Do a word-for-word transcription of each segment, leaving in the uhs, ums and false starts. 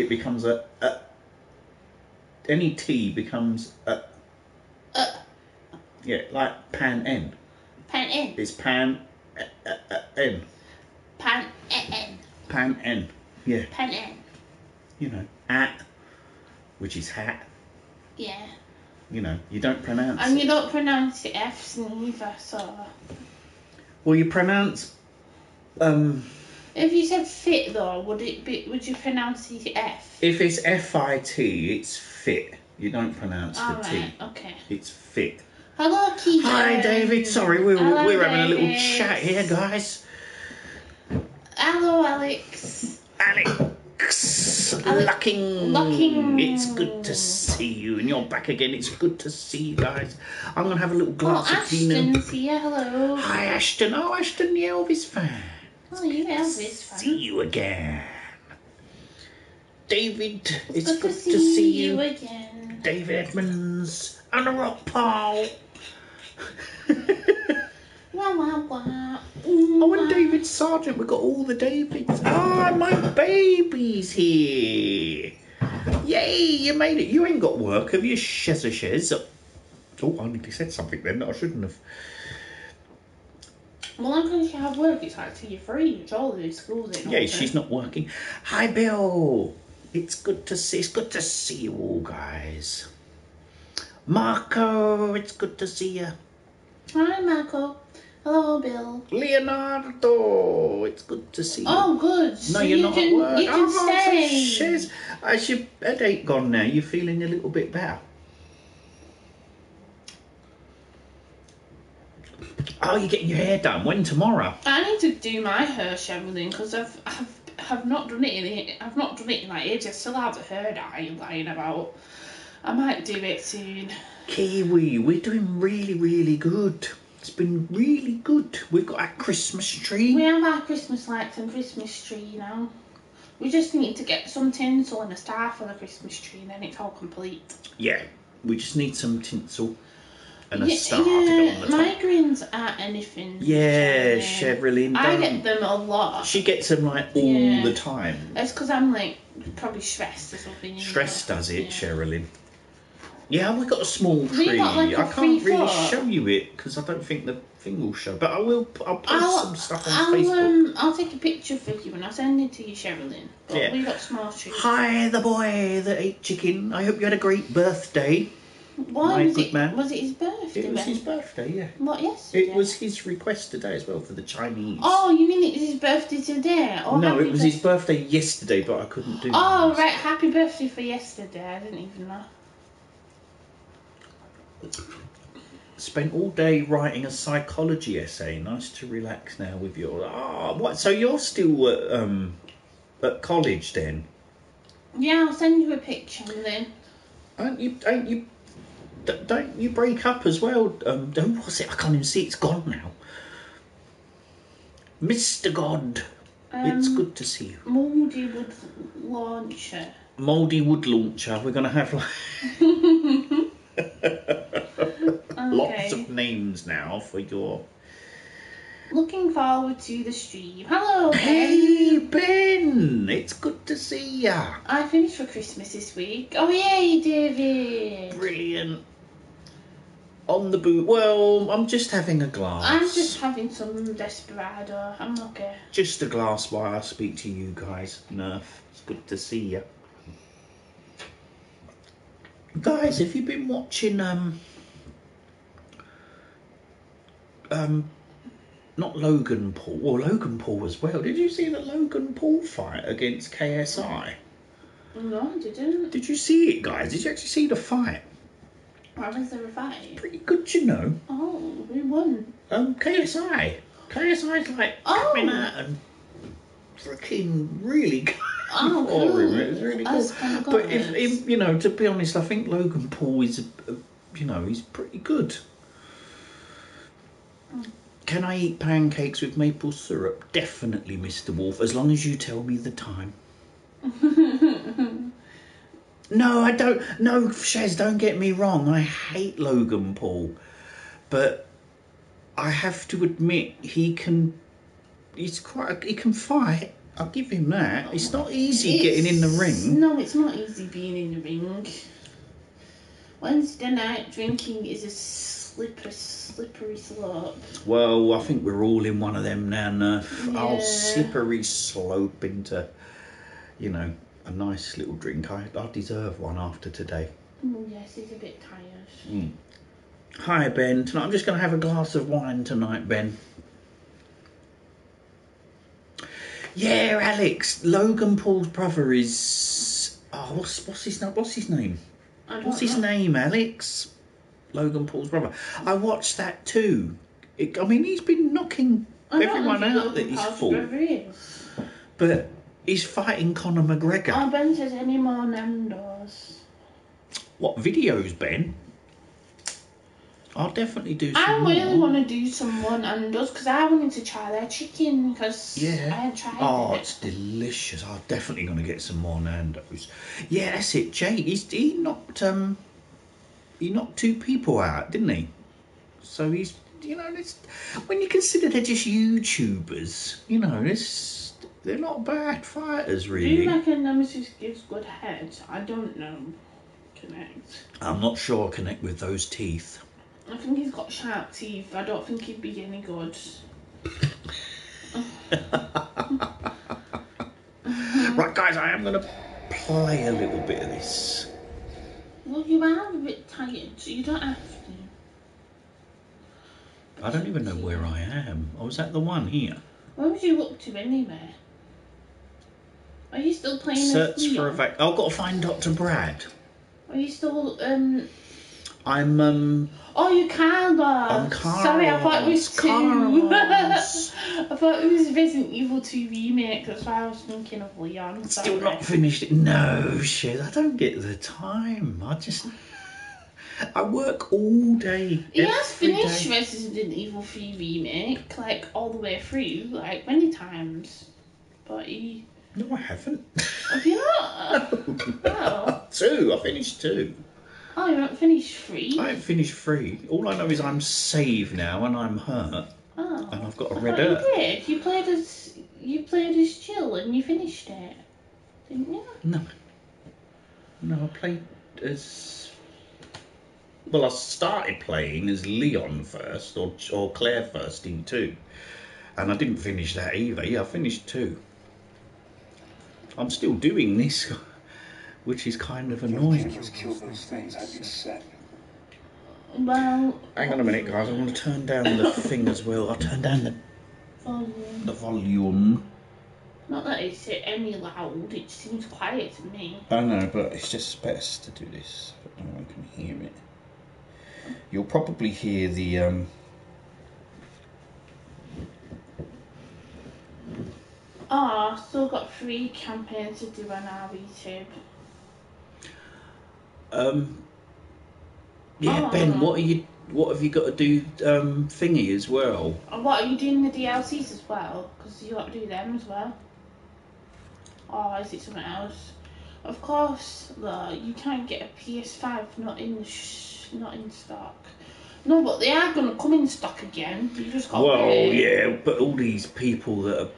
it becomes a, a any T becomes a, a. Yeah, like pan N. Pan N. It's pan a, a, a, N. Pan a, N. Pan N. Yeah. Pan N. You know, at, which is hat. Yeah. You know, you don't pronounce. And you don't pronounce the F's neither, so. Well, you pronounce. Um, if you said fit though, would it be? Would you pronounce it F? If it's F I T, it's fit. You don't pronounce All the right, T. Okay. It's fit. Hello, Keith. Hi, David. Sorry, we we're, we're having a little chat here, guys. Hello, Alex. Alex. Lucking. Lucking. It's good to see you, and you're back again. It's good to see you guys. I'm gonna have a little glass oh, of Ashton's Pinot. Here. Hello. Hi, Ashton. Oh, Ashton, the Elvis fan. Oh, you Elvis fan. See you again, David. It's, it's good, good to see, to see you. you again, David Edmonds and a rock pile. Wah, wah, wah. Ooh, oh, and David Sargent, we've got all the Davids. Ah, my baby's here. Yay, you made it. You ain't got work, have you, shiz-a-shiz? Oh, I nearly said something then that I shouldn't have. Well, I'm going to have work. It's actually free. It's all the schools in. Yeah, she's not working. Hi, Bill. It's good to see. It's good to see you all, guys. Marco, it's good to see you. Hi, Marco. Hello, Bill. Leonardo, it's good to see you. Oh, good. No, you're you not can, at work. You can oh, stay. So Has your headache gone now? You're feeling a little bit better. Oh, you're getting your hair done. When, tomorrow? I need to do my hair sheveling because I've I've have not done it in I've not done it in like ages. I still have the hair dye lying about. I might do it soon. Kiwi, we're doing really, really good. It's been really good. We've got our Christmas tree. We have our Christmas lights and Christmas tree now. We just need to get some tinsel and a star for the Christmas tree and then it's all complete. Yeah, we just need some tinsel and a yeah, star yeah, to go on the top. Migraines are anything. Yeah, Chevrylyn. I get them a lot. She gets them like all yeah. the time. It's because I'm like probably stressed or something. Stress know? does it, yeah. Chevrylyn. Yeah, we got a small tree. Got like a I can't really foot. show you it because I don't think the thing will show. But I will. I'll post I'll, some stuff on I'll, Facebook. Um, I'll take a picture for you and I'll send it to you, Chevrylyn. But yeah. we got a small tree. Hi, the boy that ate chicken. I hope you had a great birthday. Why was it? Man. Was it his birthday? It was his birthday. Yeah. What? Yes. It was his request today as well for the Chinese. Oh, you mean it was his birthday today? Or no, it was his birthday yesterday, but I couldn't do. Oh right, happy birthday for yesterday. I didn't even know. Spent all day writing a psychology essay. Nice to relax now with your ah. Oh, what? So you're still at, um at college then? Yeah, I'll send you a picture then. Aren't you? Aren't you? Don't you break up as well? Um, who was it? I can't even see. It's gone now. Mister God, um, it's good to see you. Mouldy Wood Launcher. Mouldy Wood Launcher. We're gonna have like. Lots okay. of names now for your. Looking forward to the stream. Hello, Ben. Hey, Ben. It's good to see ya. I finished for Christmas this week. Oh, yay, David. Brilliant. On the boot. Well, I'm just having a glass. I'm just having some Desperado. I'm okay. Just a glass while I speak to you guys, Nerf. It's good to see ya. Guys, have you been watching, um, um, not Logan Paul, well, Logan Paul as well. Did you see the Logan Paul fight against K S I? No, I didn't. Did you see it, guys? Did you actually see the fight? Why was there a fight? Pretty good, you know. Oh, who won? Um, K S I. K S I's like oh. coming out and freaking really good. Oh, cool. It was really cool. Kind of but if, if you know, to be honest, I think Logan Paul is, a, a, you know, he's pretty good. Mm. Can I eat pancakes with maple syrup? Definitely, Mister Wolf. As long as you tell me the time. No, I don't. No, Shaz, don't get me wrong. I hate Logan Paul, but I have to admit he can. He's quite. He can fight. I'll give him that. It's not easy it's, getting in the ring. No, it's not easy being in the ring. Wednesday night drinking is a slippery, slippery slope. Well, I think we're all in one of them now, Nerf. Yeah. I'll slippery slope into, you know, a nice little drink. I, I deserve one after today. Oh, yes, he's a bit tired. Mm. Hi, Ben. Tonight I'm just going to have a glass of wine tonight, Ben. Yeah, Alex. Logan Paul's brother is. Oh, what's what's his name? What's his name? What's his know. name, Alex? Logan Paul's brother. I watched that too. It, I mean, he's been knocking I everyone out Logan that he's fought. But he's fighting Conor McGregor. Oh, Ben says any more Nando's. What videos, Ben? I'll definitely do some I really more. want to do some more Nando's because I wanted to try their chicken because yeah. I had tried oh, it. Oh, it's delicious. I'm definitely going to get some more Nando's. Yeah, that's it, Jake. He's, he knocked um, he knocked two people out, didn't he? So he's, you know, it's, when you consider they're just YouTubers, you know, it's, they're not bad fighters, really. Do you reckon Nemesis gives good heads? I don't know. Connect. I'm not sure I'll connect with those teeth. I think he's got sharp teeth. I don't think he'd be any good. Right, guys, I am going to play a little bit of this. Well, you are a bit tired, so you don't have to. But I don't even know where I am. I was at the one here. Where would you look to anyway? Are you still playing Search this for a vac. I've got to find Doctor Brad. Are you still... um? I'm um. Oh, you're Carlos. I'm Carlos. Sorry, I thought it was two. I thought it was Resident Evil two remake. That's why I was thinking of Leon. Sorry. Still not finished it. No shit. I don't get the time. I just. I work all day. He has finished day. Resident Evil three remake, like all the way through, like many times, but he. No, I haven't. Have you not? No. Oh. Two. I finished two. Oh, you haven't finished three? I haven't finished three. All I know is I'm saved now and I'm hurt. Oh. And I've got a red alert. You did. You played as you played as Jill and you finished it, didn't you? No. No, I played as. Well, I started playing as Leon first, or or Claire first in two, and I didn't finish that either. Yeah, I finished two. I'm still doing this. Which is kind of annoying. Well, hang on a minute, guys. I want to turn down the thing as well. I'll turn down the volume. The volume. Not that it's any loud. It seems quiet to me. I know, but it's just best to do this. But no one can hear it. You'll probably hear the um. Oh, I've still got three campaigns to do on our YouTube. Um. Yeah, oh. Ben, what are you? What have you got to do? Um, thingy as well. And what are you doing the D L Cs as well? Because you got to do them as well. Or is it something else? Of course, though, you can't get a P S five not in sh not in stock. No, but they are going to come in stock again. You just got. Well, yeah, but all these people that are.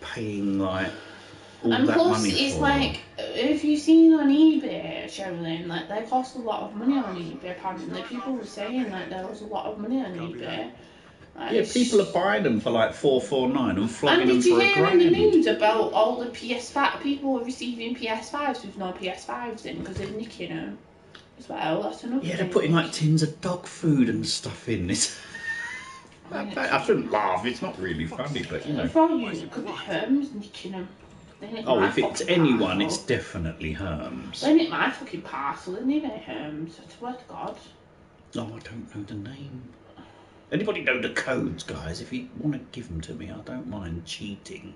Paying like all and that plus money it's for like if you've seen on eBay, Sherilyn, like they cost a lot of money on eBay. Apparently, people were saying like there was a lot of money on eBay. Like, yeah, people are buying them for like four four nine and flogging them for a grand. And did you hear in the news about all the P S five people receiving P S fives with no P S fives in because they're nicking them as well? That's another. Yeah, thing. They're putting like tins of dog food and stuff in this. I, mean, I shouldn't laugh, it's not really funny, but you know. It could be Herms nicking them. Oh, if it's anyone, parcel. It's definitely Herms. They nicked my fucking parcel, didn't they, Herms? I swear to God. Oh, I don't know the name. Anybody know the codes, guys? If you want to give them to me, I don't mind cheating.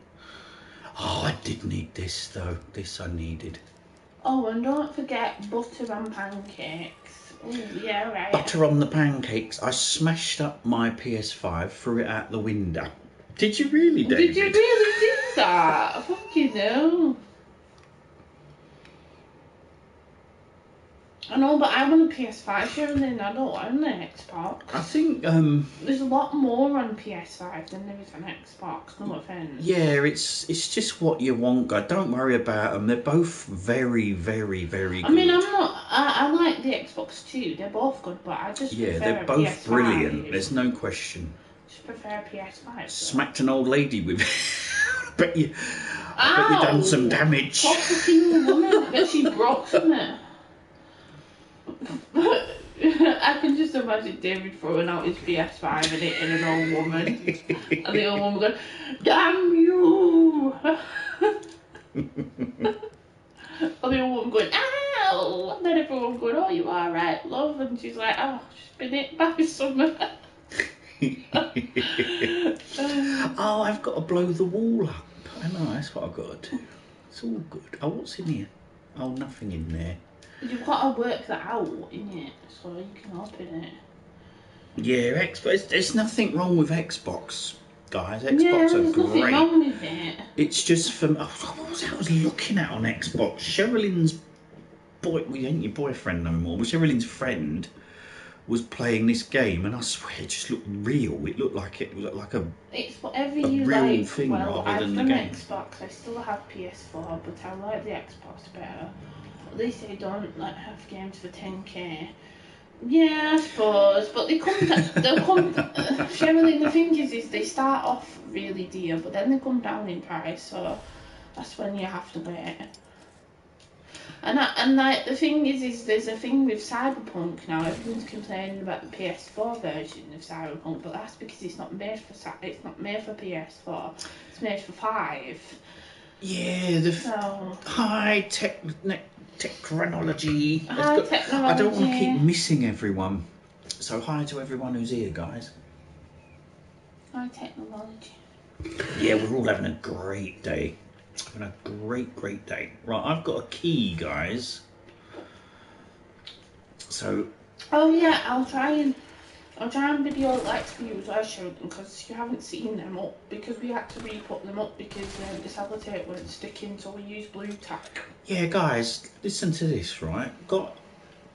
Oh, I did need this, though. This I needed. Oh, and don't forget butter and pancakes. Ooh, yeah, right. Butter on the pancakes. I smashed up my P S five, threw it out the window. Did you really, David? Did you really do that? Fucking hell. I know, but I want a P S five here and then I don't own an Xbox. I think um there's a lot more on P S five than there is on Xbox, no offense. Yeah, it's it's just what you want, God. Don't worry about them. They're both very, very, very good. I mean, I'm not. I, I like the Xbox too. They're both good, but I just yeah, prefer they're both P S five. Brilliant. There's no question. I just prefer a P S five. So. Smacked an old lady with. I bet you. I bet you done some damage. What fucking woman? I bet she broke something. I can just imagine David throwing out his P S five and hitting an old woman. And the old woman going, damn you! Or the old woman going, ow! And then everyone going, oh, you are right, love. And she's like, oh, she's been hit by someone. Oh, I've got to blow the wall up. I know, that's what I've got to do. It's all good. Oh, what's in here? Oh, nothing in there. You've got to work that out, innit? So you can open it. Yeah, Xbox. There's nothing wrong with Xbox, guys. Xbox yeah, there's are great. Nothing wrong with it. It's just from. Oh, what was I was looking at on Xbox? Sherilyn's boy. Well, you ain't your boyfriend no more, but Sherilyn's friend was playing this game, and I swear it just looked real. It looked like it was like a. It's whatever a you real like. Thing well, rather I've than the game. Xbox. I still have P S four, but I like the Xbox better. They say don't like have games for ten K. Yeah, I suppose, but they come. They'll come. Generally, the thing is, is they start off really dear, but then they come down in price. So that's when you have to wait. And I, and like the thing is, is there's a thing with Cyberpunk now. Everyone's complaining about the P S four version of Cyberpunk, but that's because it's not made for it's not made for P S four. It's made for five. Yeah, the so. high tech. Technology. Hi, got, technology. I don't want to keep missing everyone. So hi to everyone who's here, guys. Hi, technology. Yeah, we're all having a great day. Having a great, great day. Right, I've got a key, guys. So. Oh yeah, I'll try and I'll try and video like for you as I showed them because you haven't seen them up because we had to re-put them up because um, the sellotape weren't sticking, so we used blue tack. Yeah, guys, listen to this, right? Got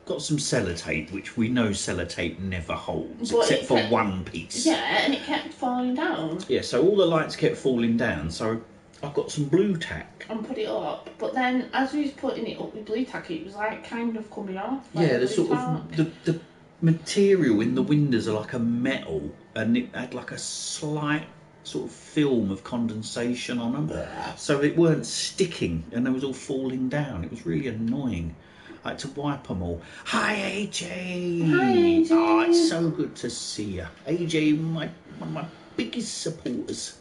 got some sellotape, which we know sellotape never holds, but except for kept, one piece. Yeah, and it kept falling down. Yeah, so all the lights kept falling down, so I've got some blue tack. And put it up, but then as we was putting it up with blue tack, it was like kind of coming off. Like yeah, the sort tack. of... the, the material in the windows are like a metal, and it had like a slight sort of film of condensation on them, yeah. So it weren't sticking, and they was all falling down. It was really annoying. I had to wipe them all. Hi, A J. Hi, A J. Oh, it's so good to see you, A J. My one of my biggest supporters.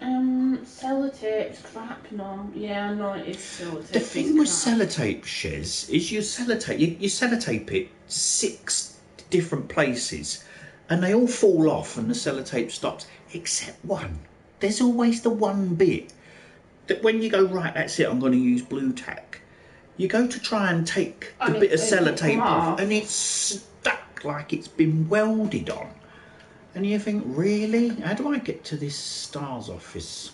Um, sellotape crap, no. Yeah, no, it is sellotape. The thing with sellotape, Shiz, is you sellotape, you, you sellotape it six different places, and they all fall off, and the sellotape stops, except one. There's always the one bit that when you go right, that's it. I'm going to use blue tack. You go to try and take the and bit of sellotape off, and it's stuck like it's been welded on. And you think, really? How do I get to this Star's office?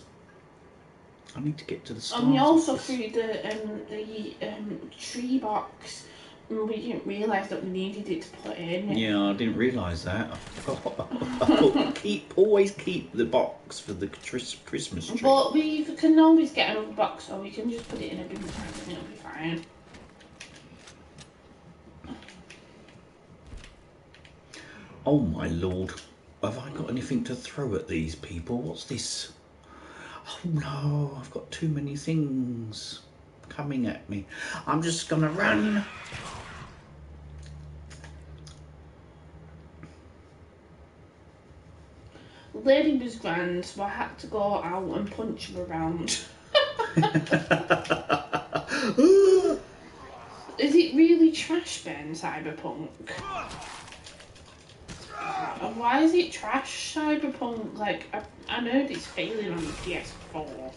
I need to get to the Star's office. And we also threw the, um, the um, tree box, and we didn't realise that we needed it to put in. Yeah, I didn't realise that. I forgot. I keep, always keep the box for the Christmas tree. But we can always get another box, or we can just put it in a bin and it'll be fine. Oh my lord. Have I got anything to throw at these people? What's this? Oh no, I've got too many things coming at me. I'm just gonna run. Lady was grand, so I had to go out and punch her around. Is it really trash, Ben, Cyberpunk? Why is it trash, Cyberpunk? Like, I, I know it's failing on the P S four.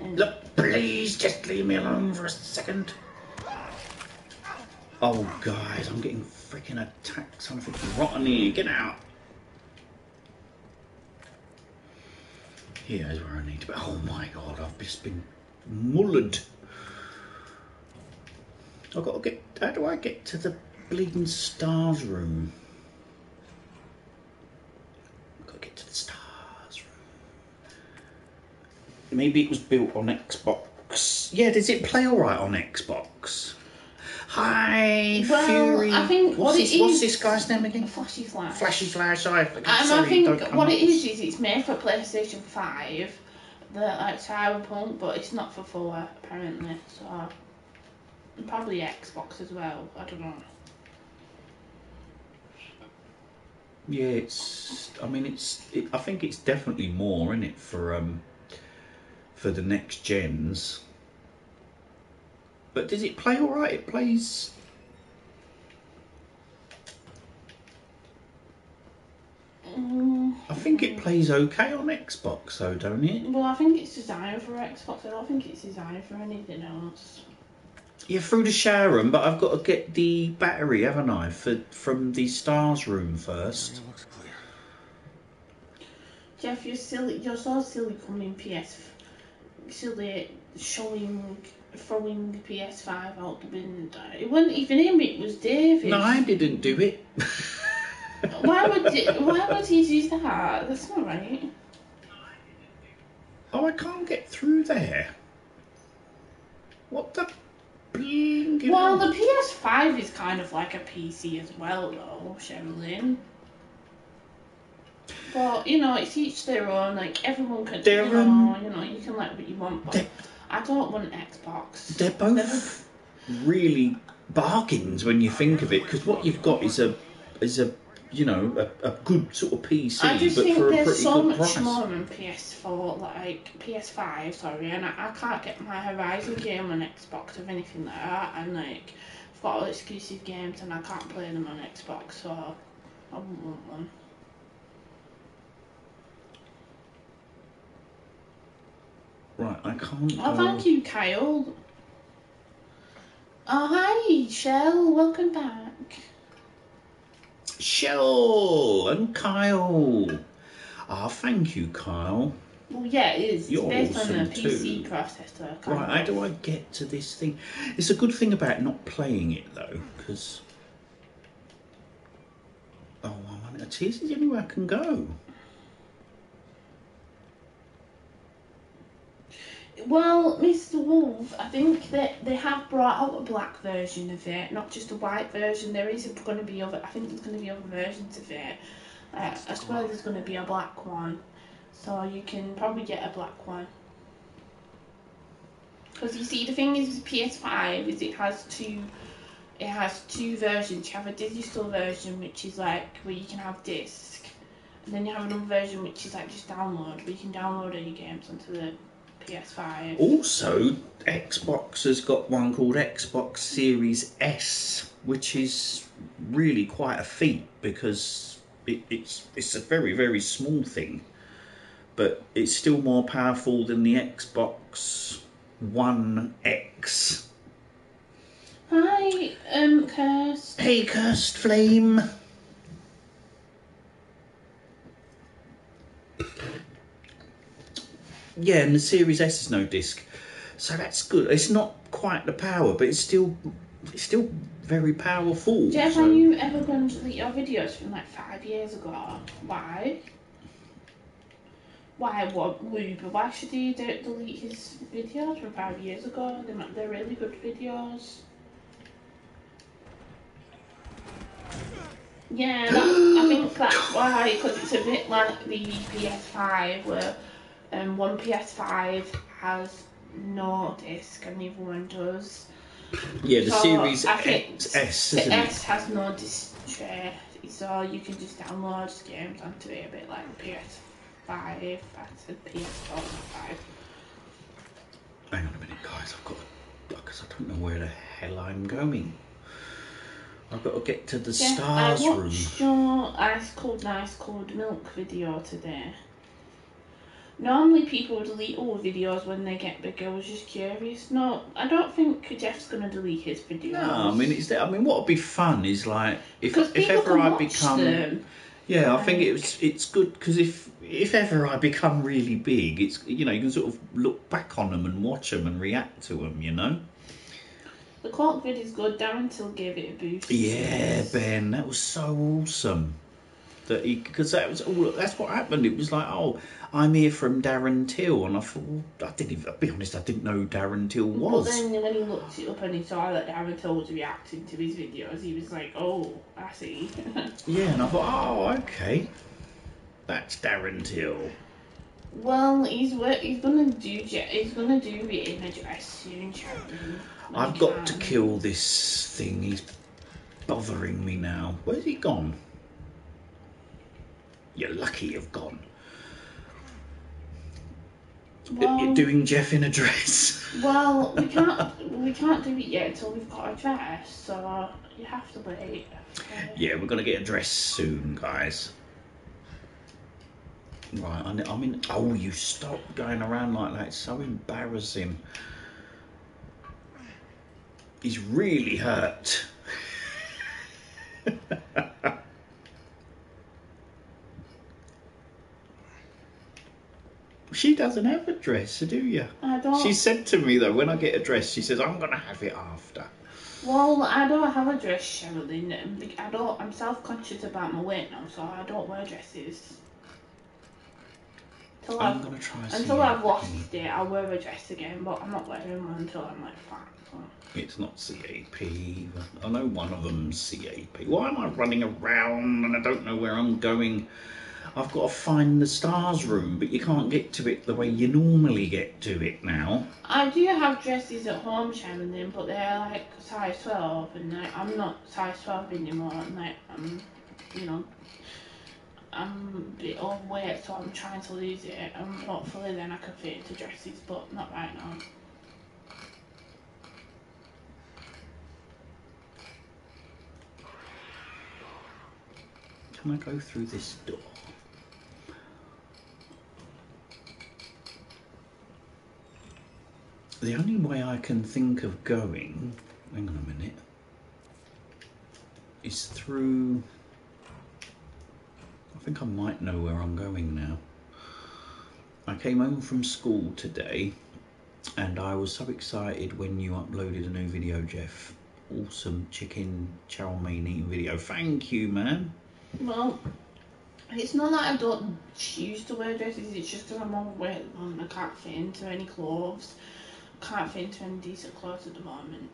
And look, please just leave me alone for a second. Oh, guys, I'm getting freaking attacked. Something's rotten here. Get out. Here's where I need to be. Oh, my God, I've just been mullered. I've got to get, how do I get to the bleeding stars room? I've got to get to the stars room. Maybe it was built on Xbox. Yeah, does it play alright on Xbox? Hi, well, Fury. I think what's, what this, is, what's this guy's name again? Flashy Flash. Flashy Flash. I, um, sorry, I think what it is is it's made for PlayStation five, the like Cyberpunk, but it's not for four apparently. So probably Xbox as well. I don't know. Yeah, it's. I mean, it's. It, I think it's definitely more in it for um for the next gens. But does it play all right? It plays. Um, I think it plays okay on Xbox, though, don't it? Well, I think it's designed for Xbox. I don't think it's designed for anything else. Yeah, through the shower room, but I've got to get the battery, haven't I? For from the stars room first. It looks clear. Jeff, you're silly. You're so silly coming P S. Silly showing. Throwing the P S five out the window. It wasn't even him, it was David. No, I didn't do it. Why would it, why would he do that? That's not right. Oh, I can't get through there. What the bling? Well, the P S five is kind of like a P C as well, though, Sherilyn. But, you know, it's each their own. Like, everyone can, you know, um, you know, you can like what you want, but... I don't want an Xbox. They're both really bargains when you think of it, because what you've got is a, is a, you know, a, a good sort of P C, I just but think for a pretty so good price. There's so much more on P S four, like P S five, sorry, and I, I can't get my Horizon game on Xbox or anything like that, and like I've got all exclusive games and I can't play them on Xbox, so I wouldn't want one. Right, I can't... Oh, thank you, Kyle. Oh, hi, Shell. Welcome back. Shell and Kyle. Ah, oh, thank you, Kyle. Well, yeah, it is. You're it's based awesome on a P C too. Processor. Right, of. How do I get to this thing? It's a good thing about not playing it, though, because... Oh, I'm on a tear. This is the only way I can go. Well, Mister Wolf, I think that they have brought out a black version of it, not just a white version. There is going to be other, I think there's going to be other versions of it. Uh, I swear there's going to be a black one. So you can probably get a black one. Because you see, the thing is with P S five is it has two, it has two versions. You have a digital version, which is like where you can have disc. And then you have another version, which is like just download, where you can download any games onto the... P S five. Also, Xbox has got one called Xbox Series S, which is really quite a feat because it, it's it's a very very small thing, but it's still more powerful than the Xbox One X. Hi, um, Cursed. Hey, Cursed Flame. Yeah, and the Series S is no disc, so that's good. It's not quite the power, but it's still, it's still very powerful. Jeff, so. Are you ever going to delete your videos from like five years ago? Why? Why what? But why should he delete his videos from five years ago? They're, they're really good videos. Yeah, that, I think that's why, because it's a bit like the P S five where. Um, one P S five has no disc and the other one does. Yeah, the so Series X, S, isn't it? The S has no disc tray, so you can just download games onto it a bit like the P S five. I said P S four, not five. Hang on a minute, guys. I've got to, because I don't know where the hell I'm going. I've got to get to the yeah, stars room. I watched room. your Ice Cold, Ice Cold Milk video today. Normally people delete all videos when they get bigger. I was just curious. No, I don't think Jeff's going to delete his videos. No, I mean, it's I mean, what would be fun is like if if ever I become them. Yeah, like... I think it's it's good because if if ever I become really big, it's you know you can sort of look back on them and watch them and react to them, you know. The Clark videos go down till gave it a boost. Yeah, Ben, that was so awesome. That he, because that was all. That's what happened. It was like, oh, I'm here from Darren Till, and I thought, well, I didn't even. I'll be honest, I didn't know who Darren Till was. But then when he looked it up and he saw that Darren Till was reacting to his videos, he was like, oh, I see. Yeah, and I thought, oh, okay, that's Darren Till. Well, he's work. He's gonna do. He's gonna do the image as soon. I've got to kill this thing. He's bothering me now. Where's he gone? You're lucky you've gone. Well, you're doing Jeff in a dress. Well, we can't we can't do it yet until we've got a dress, so you have to wait. Yeah, we're gonna get a dress soon, guys. Right, I mean, oh, you stop going around like that. It's so embarrassing. He's really hurt. She doesn't have a dress, do you? I don't. She said to me, though, when I get a dress, she says, I'm going to have it after. Well, I don't have a dress, Sherilyn. I don't, I'm self-conscious about my weight now, so I don't wear dresses. Until I'm I've, gonna try until I've lost it, I'll wear a dress again, but I'm not wearing one until I'm like fat. So. It's not C A P. I know one of them's C A P. Why am I running around and I don't know where I'm going? I've got to find the stars room, but you can't get to it the way you normally get to it now. I do have dresses at home, Sherilyn, but they're like size twelve, and like, I'm not size twelve anymore, and like, I'm, you know, I'm a bit overweight, so I'm trying to lose it, and hopefully then I can fit into dresses, but not right now. Can I go through this door? The only way I can think of going, hang on a minute, is through, I think I might know where I'm going now. I came home from school today and I was so excited when you uploaded a new video, Jeff. Awesome chicken chow mein eating video. Thank you, man. Well, it's not that I don't choose to wear dresses, it's just that I'm overweight and I can't fit into any clothes. Can't fit into any decent clothes at the moment.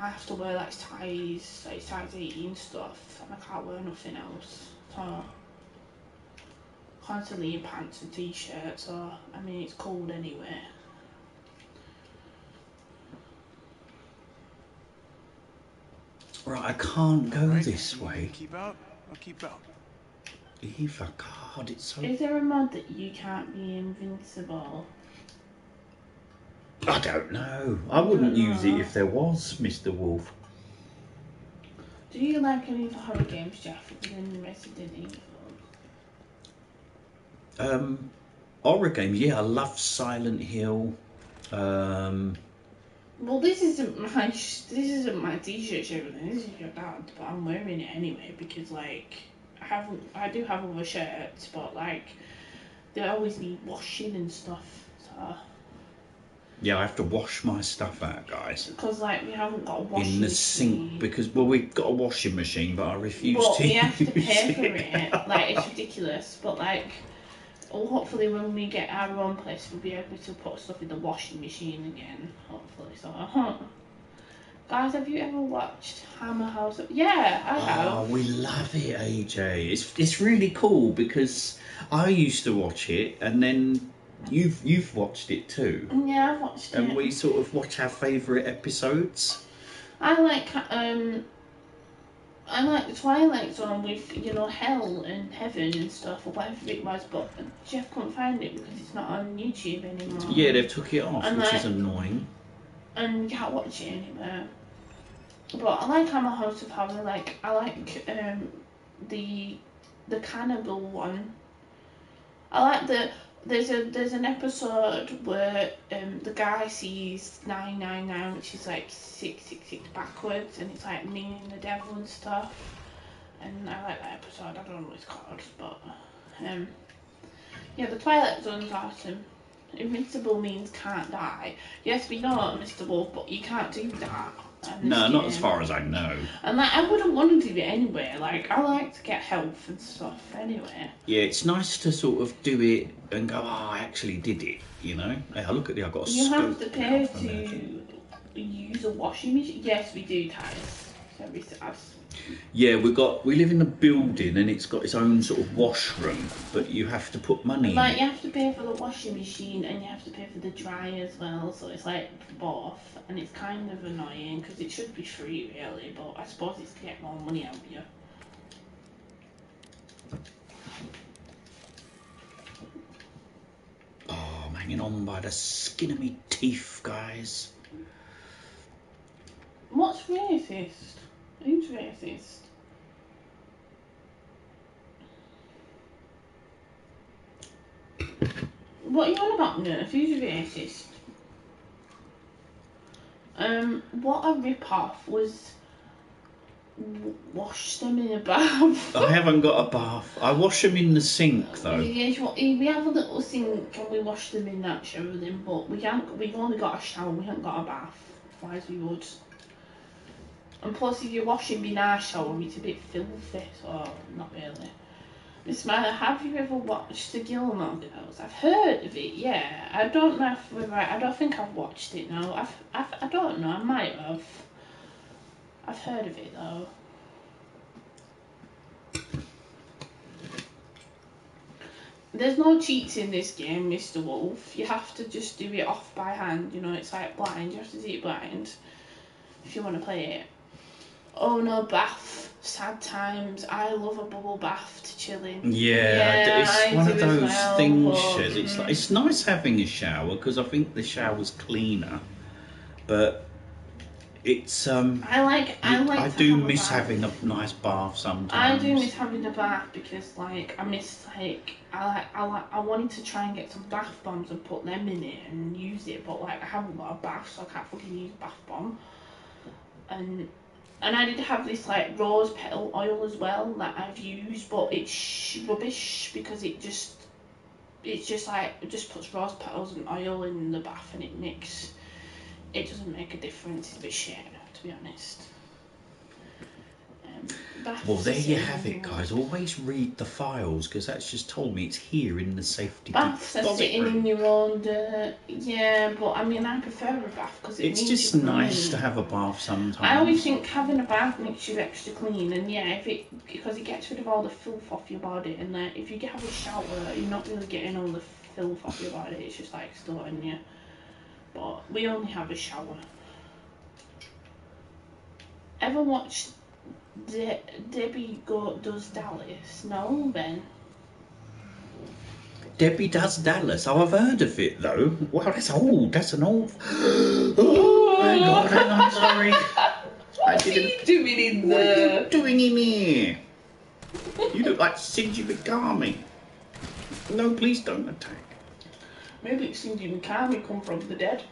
I have to wear like size, like size eighteen stuff, and I can't wear nothing else. So, constantly in pants and t-shirts, or I mean, it's cold anyway. Right, I can't go right. This way. Keep out. I'll keep out. Eva, God, it's so. Is there a mod that you can't be invincible? I don't know. I wouldn't use it if there was, Mister Wolf. Do you like any of the horror games, Jeff, in Resident Evil? Um, horror games, yeah, I love Silent Hill. Um, well, this isn't my sh this isn't my T-shirt, Sherilyn. This is your dad, but I'm wearing it anyway because, like, I haven't. I do have other shirts, but like, they always need washing and stuff. So. Yeah, I have to wash my stuff out, guys. Because, like, we haven't got a washing machine. In the sink, machine. Because, well, we've got a washing machine, but I refuse but to we use have to pay it. for it. Like, it's ridiculous. But, like, well, hopefully when we get our own place, we'll be able to put stuff in the washing machine again. Hopefully, so. Uh-huh. Guys, have you ever watched Hammer House? Yeah, I have. Oh, we love it, A J. It's, it's really cool because I used to watch it, and then... You've you've watched it too. Yeah, I've watched it. And we sort of watch our favourite episodes. I like um, I like the Twilight Zone with, you know, hell and heaven and stuff or whatever it was, but Jeff couldn't find it because it's not on YouTube anymore. Yeah, they've took it off, and which like, is annoying. And you can't watch it anywhere. But I like Hammer House of Horror. Like I like um the the cannibal one. I like the. There's a there's an episode where um, the guy sees nine nine nine, which is like six six six backwards, and it's like me and the devil and stuff. And I like that episode. I don't know what it's called, but um, yeah, the Twilight Zone's awesome. Invincible means can't die. Yes, we know, Mister Wolf, but you can't do that. No, not as far as I know. And like, I wouldn't want to do it anyway. Like, I like to get help and stuff anyway. Yeah, it's nice to sort of do it and go, oh, I actually did it, you know? Hey, I look at the, I've got a You have to pay to use a washing machine. Yes, we do, Tyus. So we Yeah, we got. We live in a building, and it's got its own sort of washroom. But you have to put money. Like in. You have to pay for the washing machine, and you have to pay for the dryer as well. So it's like both, and it's kind of annoying because it should be free, really. But I suppose it's to get more money out of you. Oh, I'm hanging on by the skin of me teeth, guys. What's racist? Who's racist? What are you on about, Nerf? Who's racist? Um, what a rip-off was wash them in a bath. I haven't got a bath. I wash them in the sink, though. Yeah, we have a little sink and we wash them in that shower then, but we can't, we've only got a shower, we haven't got a bath. Otherwise we would. And plus, if you're washing me now, showing me, it's a bit filthy, so not really. Miss Mara, have you ever watched The Gilmore Girls? I've heard of it, yeah. I don't know if we're right. I don't think I've watched it now. I've, I've, I don't know. I might have. I've heard of it though. There's no cheats in this game, Mister Wolf. You have to just do it off by hand. You know, it's like blind. You have to do it blind if you want to play it. Oh no, bath, sad times. I love a bubble bath to chill in. Yeah, yeah, it's one of those well, things. But... It's like, it's nice having a shower because I think the shower's cleaner, but it's um. I like I like. I do miss having a nice bath sometimes. I do miss having a bath because like I miss like I like I like I wanted to try and get some bath bombs and put them in it and use it, but like I haven't got a bath, so I can't fucking use a bath bomb. And. And I did have this like rose petal oil as well that I've used, but it's rubbish because it just, it's just like, it just puts rose petals and oil in the bath and it nicks. It doesn't make a difference, it's a bit shit, to be honest. Um, well, there you have it, guys. Always read the files because that's just told me it's here in the safety baths are sitting room. In your own dirt. Yeah, but I mean, I prefer a bath because it it's means just nice clean. To have a bath sometimes. I always think having a bath makes you extra clean, and yeah, if it because it gets rid of all the filth off your body, and like, if you have a shower, you're not really getting all the filth off your body. It's just like still in you. But we only have a shower. Ever watched? De Debbie go does Dallas. No, Ben. Debbie Does Dallas. Oh, I've heard of it though. Wow, that's old. That's an old. Oh my God! I'm sorry. What are you doing in what there? What are you doing in here? You look like Shinji Mikami. No, please don't attack. Maybe it's Shinji Mikami come from the dead.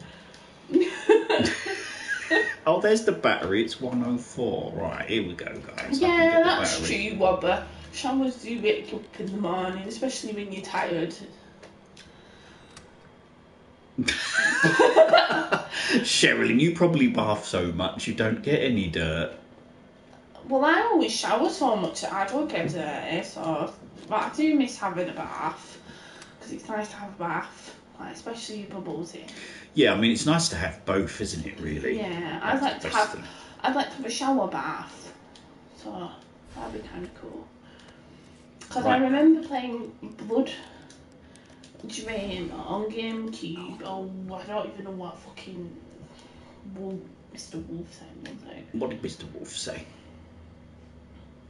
Oh, there's the battery. It's one oh four. Right, here we go, guys. Yeah, that's true, Wobber. Showers do wake you up in the morning, especially when you're tired. Sherilyn, you probably bath so much you don't get any dirt. Well, I always shower so much that I don't get dirty, so... But I do miss having a bath, because it's nice to have a bath. Like, especially your bubbles in. Yeah, I mean it's nice to have both, isn't it? Really. Yeah, I'd like to have. Thing. I'd like to have a shower bath, so that'd be kind of cool. Because right. I remember playing Blood Drain on GameCube. Oh, I don't even know what fucking Wolf, Mister Wolf said. Like. What did Mister Wolf say?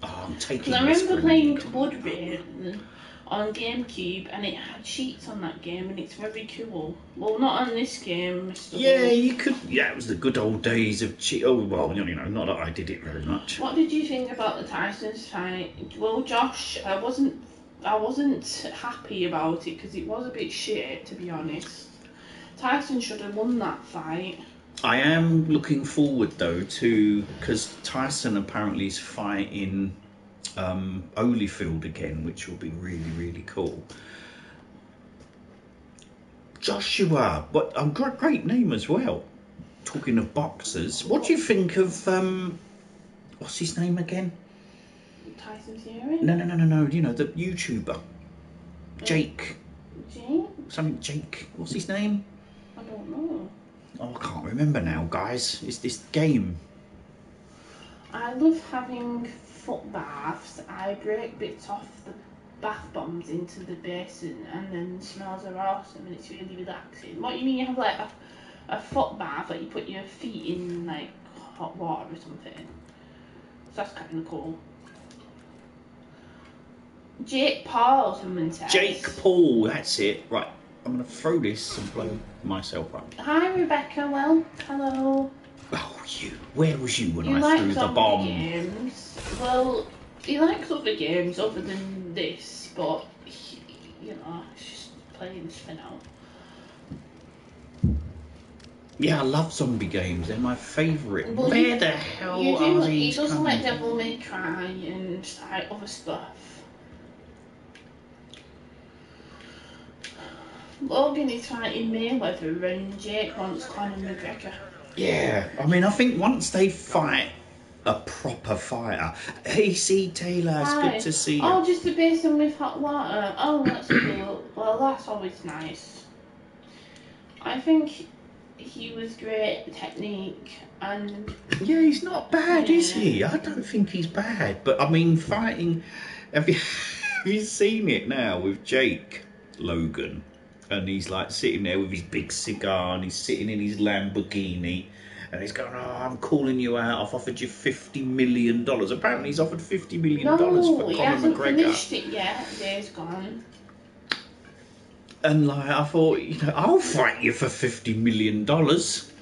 Oh, I'm taking. I remember playing Blood Rain on GameCube, and it had cheats on that game, and it's very cool. Well, not on this game, Mister Yeah, Wolf. You could. Yeah, it was the good old days of cheat. Oh well, you know, not that I did it very much. What did you think about the Tyson's fight? Well, Josh, I wasn't, I wasn't happy about it because it was a bit shit, to be honest. Tyson should have won that fight. I am looking forward though to because Tyson apparently is fighting. Um, Holyfield again, which will be really, really cool. Joshua, but a um, great name as well. talking of boxers, what do you think of um what's his name again? Tyson Fury? No, no, no, no, no. You know, the YouTuber. Jake. Jake? Something Jake. What's his name? I don't know. Oh, I can't remember now, guys. It's this game. I love having foot baths. I break bits off the bath bombs into the basin and then the smells are awesome and it's really relaxing. What do you mean you have like a, a foot bath that you put your feet in like hot water or something? So that's kind of cool. Jake Paul, someone says. Jake Paul, that's it. Right, I'm going to throw this and blow myself up. Hi, Rebecca. Well, hello. Oh, you. Where was you when you I like threw the bomb? Games. Well, he likes other games other than this, but, he, you know, he's just playing this for now. Yeah, I love zombie games. They're my favourite. Well, Where you, the hell you do, are these? He doesn't like Devil May Cry and like, other stuff. Logan is fighting Mayweather and Jake wants Conor McGregor. Yeah, I mean, I think once they fight a proper fighter. Hey, C. Taylor, it's Hi. good to see you. Oh, just a basin with hot water. Oh, that's cool. Well, that's always nice. I think he was great technique and... Yeah, he's not bad, yeah. is he? I don't think he's bad. But, I mean, fighting... Have you, have you seen it now with Jake Logan? And he's like sitting there with his big cigar and he's sitting in his Lamborghini and he's going, oh, I'm calling you out. I've offered you fifty million dollars. Apparently he's offered fifty million dollars no, for Conor McGregor. No, he hasn't finished it yet. There's gone. And like, I thought, you know, I'll fight you for fifty million dollars.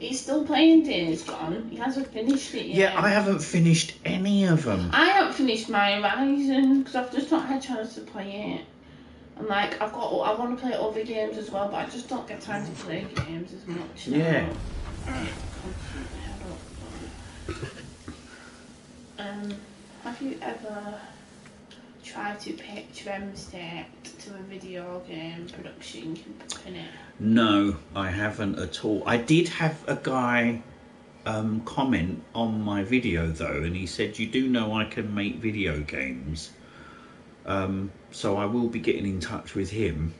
He's still playing Days Gone. He hasn't finished it yet. Yeah, I haven't finished any of them. I haven't finished my Horizon because I've just not had a chance to play it. And like I've got, I want to play other games as well, but I just don't get time to play games as much. Yeah. Um, have you ever tried to pitch Remstate to a video game production company? No, I haven't at all. I did have a guy um, comment on my video though, and he said, "You do know I can make video games." Um, so I will be getting in touch with him.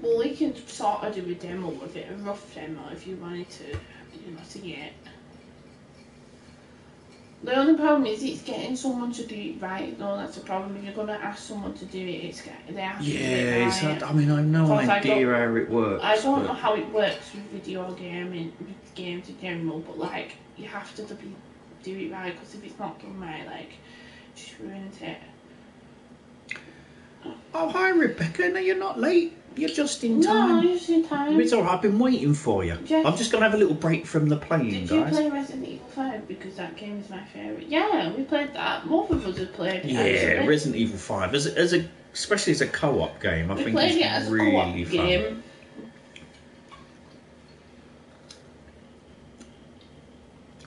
Well, he can sort of do a demo with it, a rough demo if you wanted to, you know, to get. The only problem is it's getting someone to do it right. No, that's a problem. If you're going to ask someone to do it, it's they have to yeah, do it right. Yeah, I mean, I have no idea how it works. I don't but... know how it works with video gaming, with games in general, but like, you have to do it right, because if it's not done right, like, just ruin it. Oh, hi Rebecca, no you're not late, you're just in time. No, I'm just in time. It's alright, I've been waiting for you. Jeff, I'm just going to have a little break from the playing, did guys. Did you play Resident Evil five? Because that game is my favourite. Yeah, we played that, both of us have played it. Yeah, actually. Resident Evil five, as, as a, especially as a co-op game, I we think it's it as really a co-op fun. Game.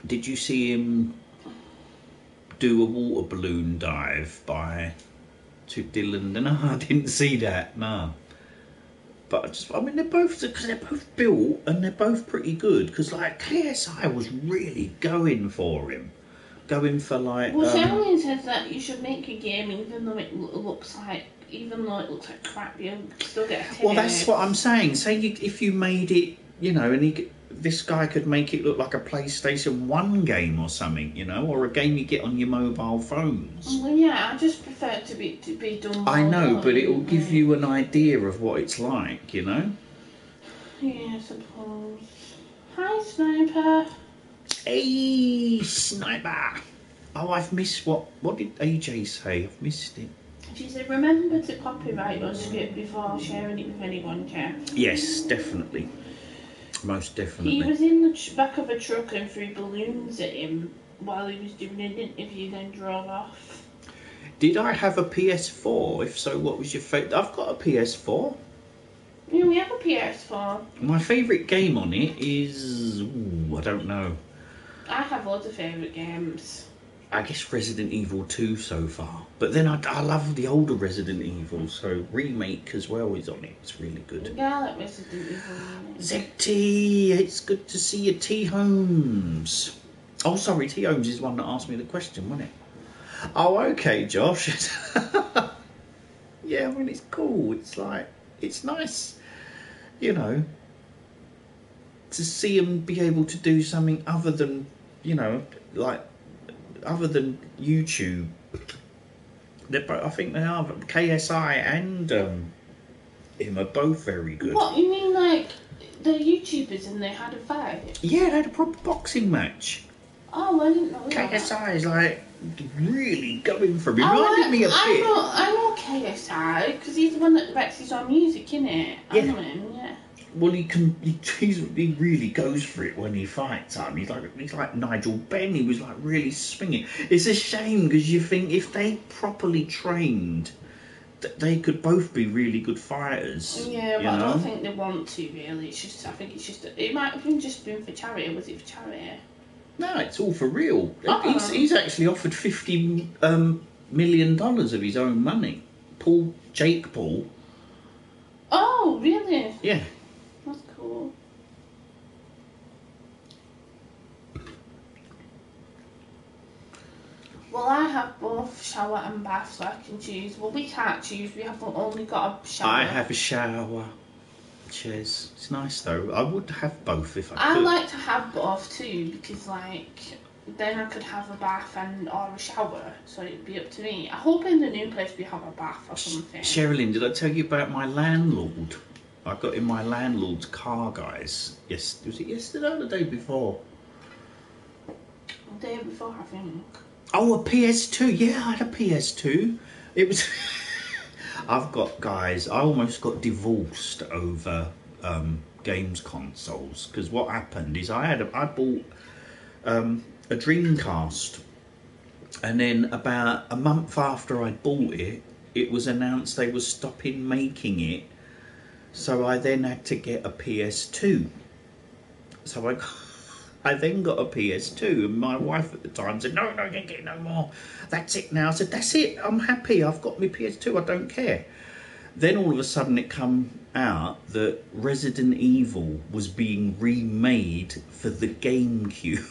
Did you see him do a water balloon dive by... to Dylan? No, I didn't see that. No, but I just—I mean, they're both because they're both built and they're both pretty good. Because like K S I was really going for him, going for like. Well, um, Sheldon says that you should make a game even though it looks like, even though it looks like crap, you still get a ten. Well, that's what I'm saying. Say you, if you made it, you know, and he, this guy could make it look like a PlayStation one game or something, you know, or a game you get on your mobile phones. Well, yeah, I just prefer it to be, to be done. I know, but it will give you an idea of what it's like, you know? Yeah, I suppose. Hi, Sniper. Hey, Sniper. Oh, I've missed what... What did A J say? I've missed it. She said, remember to copyright your script before sharing it with anyone, Jeff. Yes, definitely. Most definitely. He was in the back of a truck and threw balloons at him while he was doing an interview, then drove off. Did I have a P S four? If so, what was your favourite? I've got a P S four. Yeah, we have a P S four. My favourite game on it is... Ooh, I don't know. I have lots of favourite games. I guess Resident Evil two so far. But then I, I love the older Resident Evil, so remake as well is on it. It's really good. Yeah, I like Resident Evil. Zepti, it's good to see you, T Holmes. Oh, sorry, T Holmes is one that asked me the question, wasn't it? Oh, okay, Josh. Yeah, I mean, it's cool. It's like, it's nice, you know, to see them be able to do something other than, you know, like, other than YouTube. They're, I think they are. K S I and um, him are both very good. What, you mean like they're YouTubers and they had a fight? Yeah, they had a proper boxing match. Oh, I didn't know that. K S I is like really going for me. Reminded me a bit. I know, I know K S I because he's the one that wrecks his own music, isn't it? I yeah. know him, yeah. Well, he can. He, he's, he really goes for it when he fights. I mean, he's like he's like Nigel Benn. He was like really swinging. It's a shame because you think if they properly trained, that they could both be really good fighters. Yeah, but know? I don't think they want to really. It's just I think it's just it might have been just been for charity. Was it for charity? No, it's all for real. Oh. He's he's actually offered fifty um, million dollars of his own money. Paul Jake Paul. Oh really? Yeah. That's cool. Well, I have both shower and bath, so I can choose. Well, we can't choose. We have only got a shower. I have a shower. Cheers. It's nice though. I would have both if I could. I like to have both too because, like, then I could have a bath and or a shower, so it'd be up to me. I hope in the new place we have a bath or something. Sherilyn, did I tell you about my landlord? I got in my landlord's car, guys. Yes, was it yesterday or the day before? The day before, I think. Oh, a P S two. Yeah, I had a P S two. It was. I've got, guys. I almost got divorced over um, games consoles because what happened is I had a, I bought um, a Dreamcast, and then about a month after I bought it, it was announced they were stopping making it. So I then had to get a P S two. So I, I then got a P S two, and my wife at the time said, "No, no, you can't get no more. That's it now." I said, "That's it. I'm happy. I've got my P S two. I don't care." Then all of a sudden, it come out that Resident Evil was being remade for the GameCube,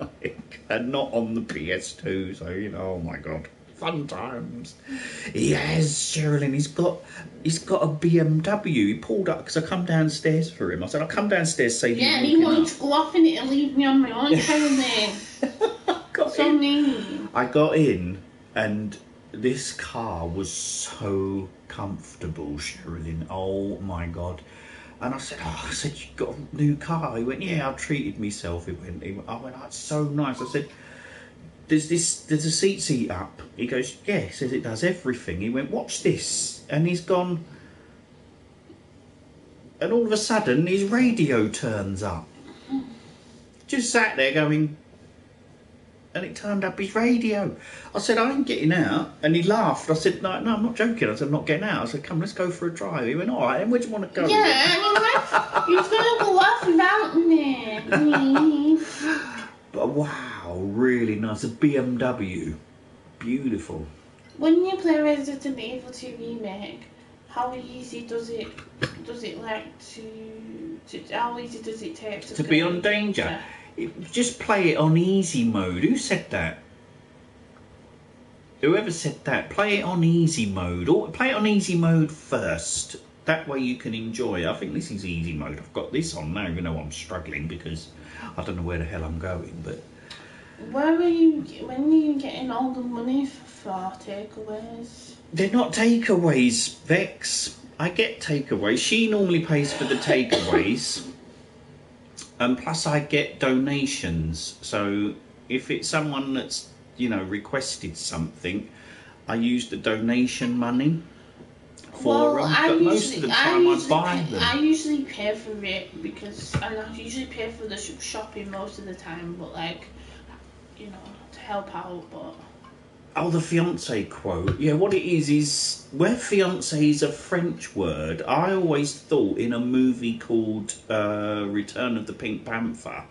like, and not on the P S two. So you know, oh my god. Fun times. Yes, Sherilyn, he's got, he's got a B M W. He pulled up because I come downstairs for him. I said, I'll come downstairs, say yeah, and he wanted to go off in it and leave me on my own. Got so in. Mean. I got in, and this car was so comfortable, Sherilyn. Oh my god. And I said, oh, I said, you got a new car? He went, yeah, I treated myself. He went, he went I went, that's so nice. I said, There's this, there's a seat seat up. He goes, yeah, he says it does everything. He went, watch this. And he's gone. And all of a sudden, his radio turns up. Just sat there going, and it turned up his radio. I said, I ain't getting out. And he laughed. I said, no, no, I'm not joking. I said, I'm not getting out. I said, come, let's go for a drive. He went, all right, and where do you want to go? Yeah, well, you're going to go off without me. But wow. Oh, really nice. A B M W. Beautiful. When you play Resident Evil two remake, how easy does it does it like to, to how easy does it take to, to be on danger? It, just play it on easy mode. Who said that? Whoever said that, play it on easy mode. Or play it on easy mode first. That way you can enjoy it. I think this is easy mode. I've got this on now, even though I'm struggling because I don't know where the hell I'm going, but where are you? When are you getting all the money for takeaways? They're not takeaways, Vex. I get takeaways. She normally pays for the takeaways, and plus I get donations. So if it's someone that's, you know, requested something, I use the donation money for well, them. I but usually, most of the time I, usually I buy pay, them. I usually pay for it because, and I usually pay for the shopping most of the time. But like, you know, to help out, but oh, the fiance quote. Yeah, what it is is where fiance is a French word. I always thought in a movie called uh, Return of the Pink Panther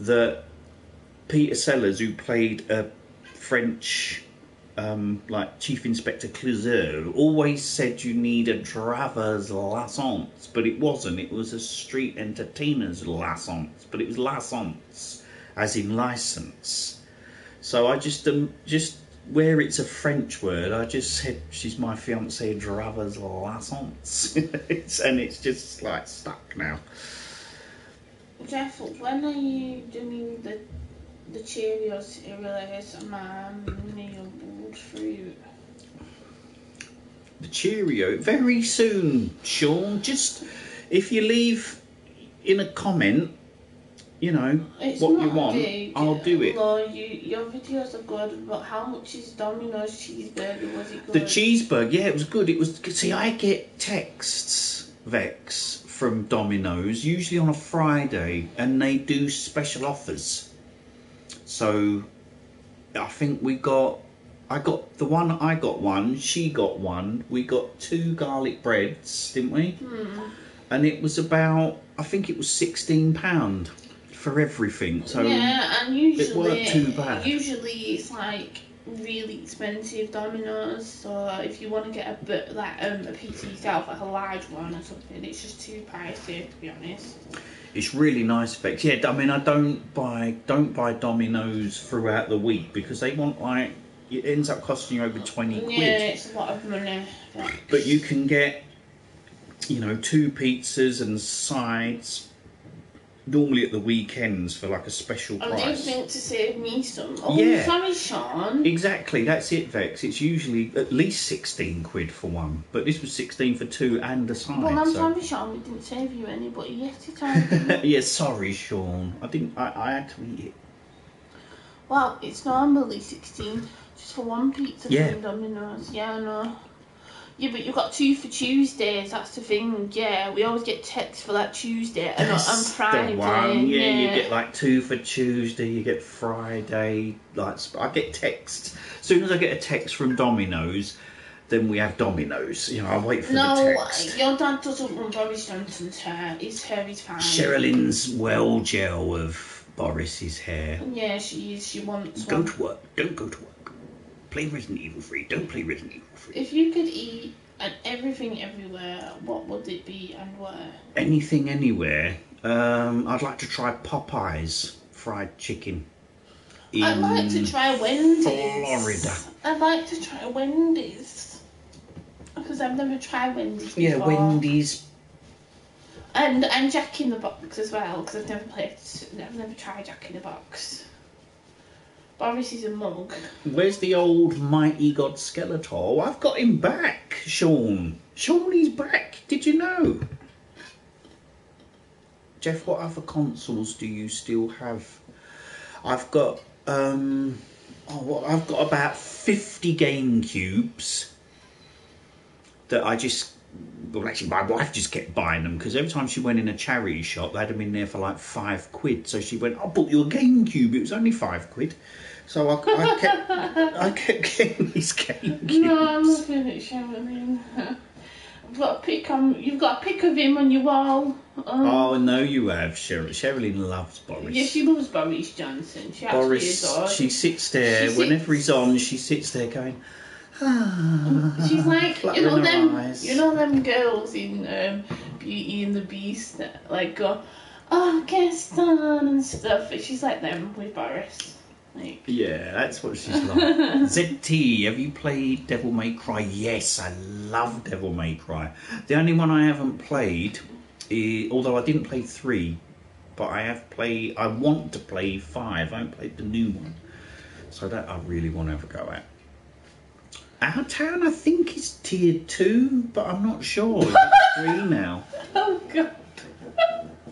that Peter Sellers, who played a French um, like Chief Inspector Clouseau, always said you need a driver's licence, but it wasn't. It was a street entertainer's licence, but it was licence as in license. So I just um, just where it's a French word, I just said she's my fiancée driver's licence, and it's just like stuck now. Jeff, when are you doing the the Cheerios cereal A S M R? I'm Neil bored through the Cheerio very soon, Sean. Just if you leave in a comment, you know, it's what you want, big. I'll do it. Lord, you, your videos are good, but how much is Domino's cheeseburger? Was it good? The cheeseburger, yeah, it was good. It was. See, I get texts, Vex, from Domino's usually on a Friday, and they do special offers. So I think we got, I got the one, I got one, she got one. We got two garlic breads, didn't we? Mm. And it was about, I think it was sixteen pounds. For everything, so yeah, and usually it weren't too bad. Usually it's like really expensive Domino's, so if you want to get a bit like um, a pizza yourself, like a large one or something, it's just too pricey to be honest. It's really nice, Vex. Yeah, I mean, I don't buy don't buy Domino's throughout the week because they want like it ends up costing you over twenty quid. Yeah, it's a lot of money. But, but you can get, you know, two pizzas and sides. Normally at the weekends for like a special price. I do think to save me some. Oh, yeah. Sorry, Sean. Exactly, that's it, Vex. It's usually at least sixteen quid for one, but this was sixteen for two and a side. Well, I'm so sorry, Sean, we didn't save you any, but you ate it all. Yeah, sorry, Sean. I didn't, I, I had to eat it. Well, it's normally sixteen just for one pizza yeah. from Domino's. Yeah, I know. Yeah, but you've got two for Tuesdays, that's the thing, yeah. We always get texts for that Tuesday and not on Friday. One. Yeah, yeah, you get like two for Tuesday, you get Friday, like I get texts. As soon as I get a text from Domino's, then we have Domino's. You know, I wait for no, the text. No, your dad doesn't run Boris Johnson's hair. His hair is fine. Sherilyn's well gel of Boris's hair. Yeah, she is. She wants one. Go to work. Don't go to work. Play Resident Evil three, don't play Resident Evil three. If you could eat and everything everywhere, what would it be and where? Anything anywhere. Um, I'd like to try Popeye's fried chicken. I'd like to try Wendy's. Florida. I'd like to try Wendy's. Because I've never tried Wendy's before. Yeah, Wendy's. And and Jack in the Box as well, because I've never played I've never tried Jack in the Box. Boris is a mug. Where's the old mighty god Skeletor? I've got him back, Sean. Sean, he's back. Did you know? Jeff, what other consoles do you still have? I've got, um, oh, well, I've got about fifty GameCubes that I just, well, actually, my wife just kept buying them because every time she went in a charity shop, they had them in there for like five quid. So she went, I bought you a GameCube. It was only five quid. So I, I kept, I kept getting these GameCubes. No, I'm looking at Sherilyn. You've got a pic on. You've got a pic of him on your wall. Um, oh no, you have. Sherilyn. Sherilyn loves Boris. Yeah, she loves Boris Johnson. She Boris. Is odd. She sits there she whenever sits... he's on. She sits there going. She's like, you know them, eyes. you know them girls in um, Beauty and the Beast that like go, oh, guest on and stuff. And she's like them with Boris. Like, yeah, that's what she's like. Z T, have you played Devil May Cry? Yes, I love Devil May Cry. The only one I haven't played, is, although I didn't play three, but I have played. I want to play five. I haven't played the new one, so that I really want to have a go at. Our town, I think, is tier two, but I'm not sure. It's three now. Oh, God.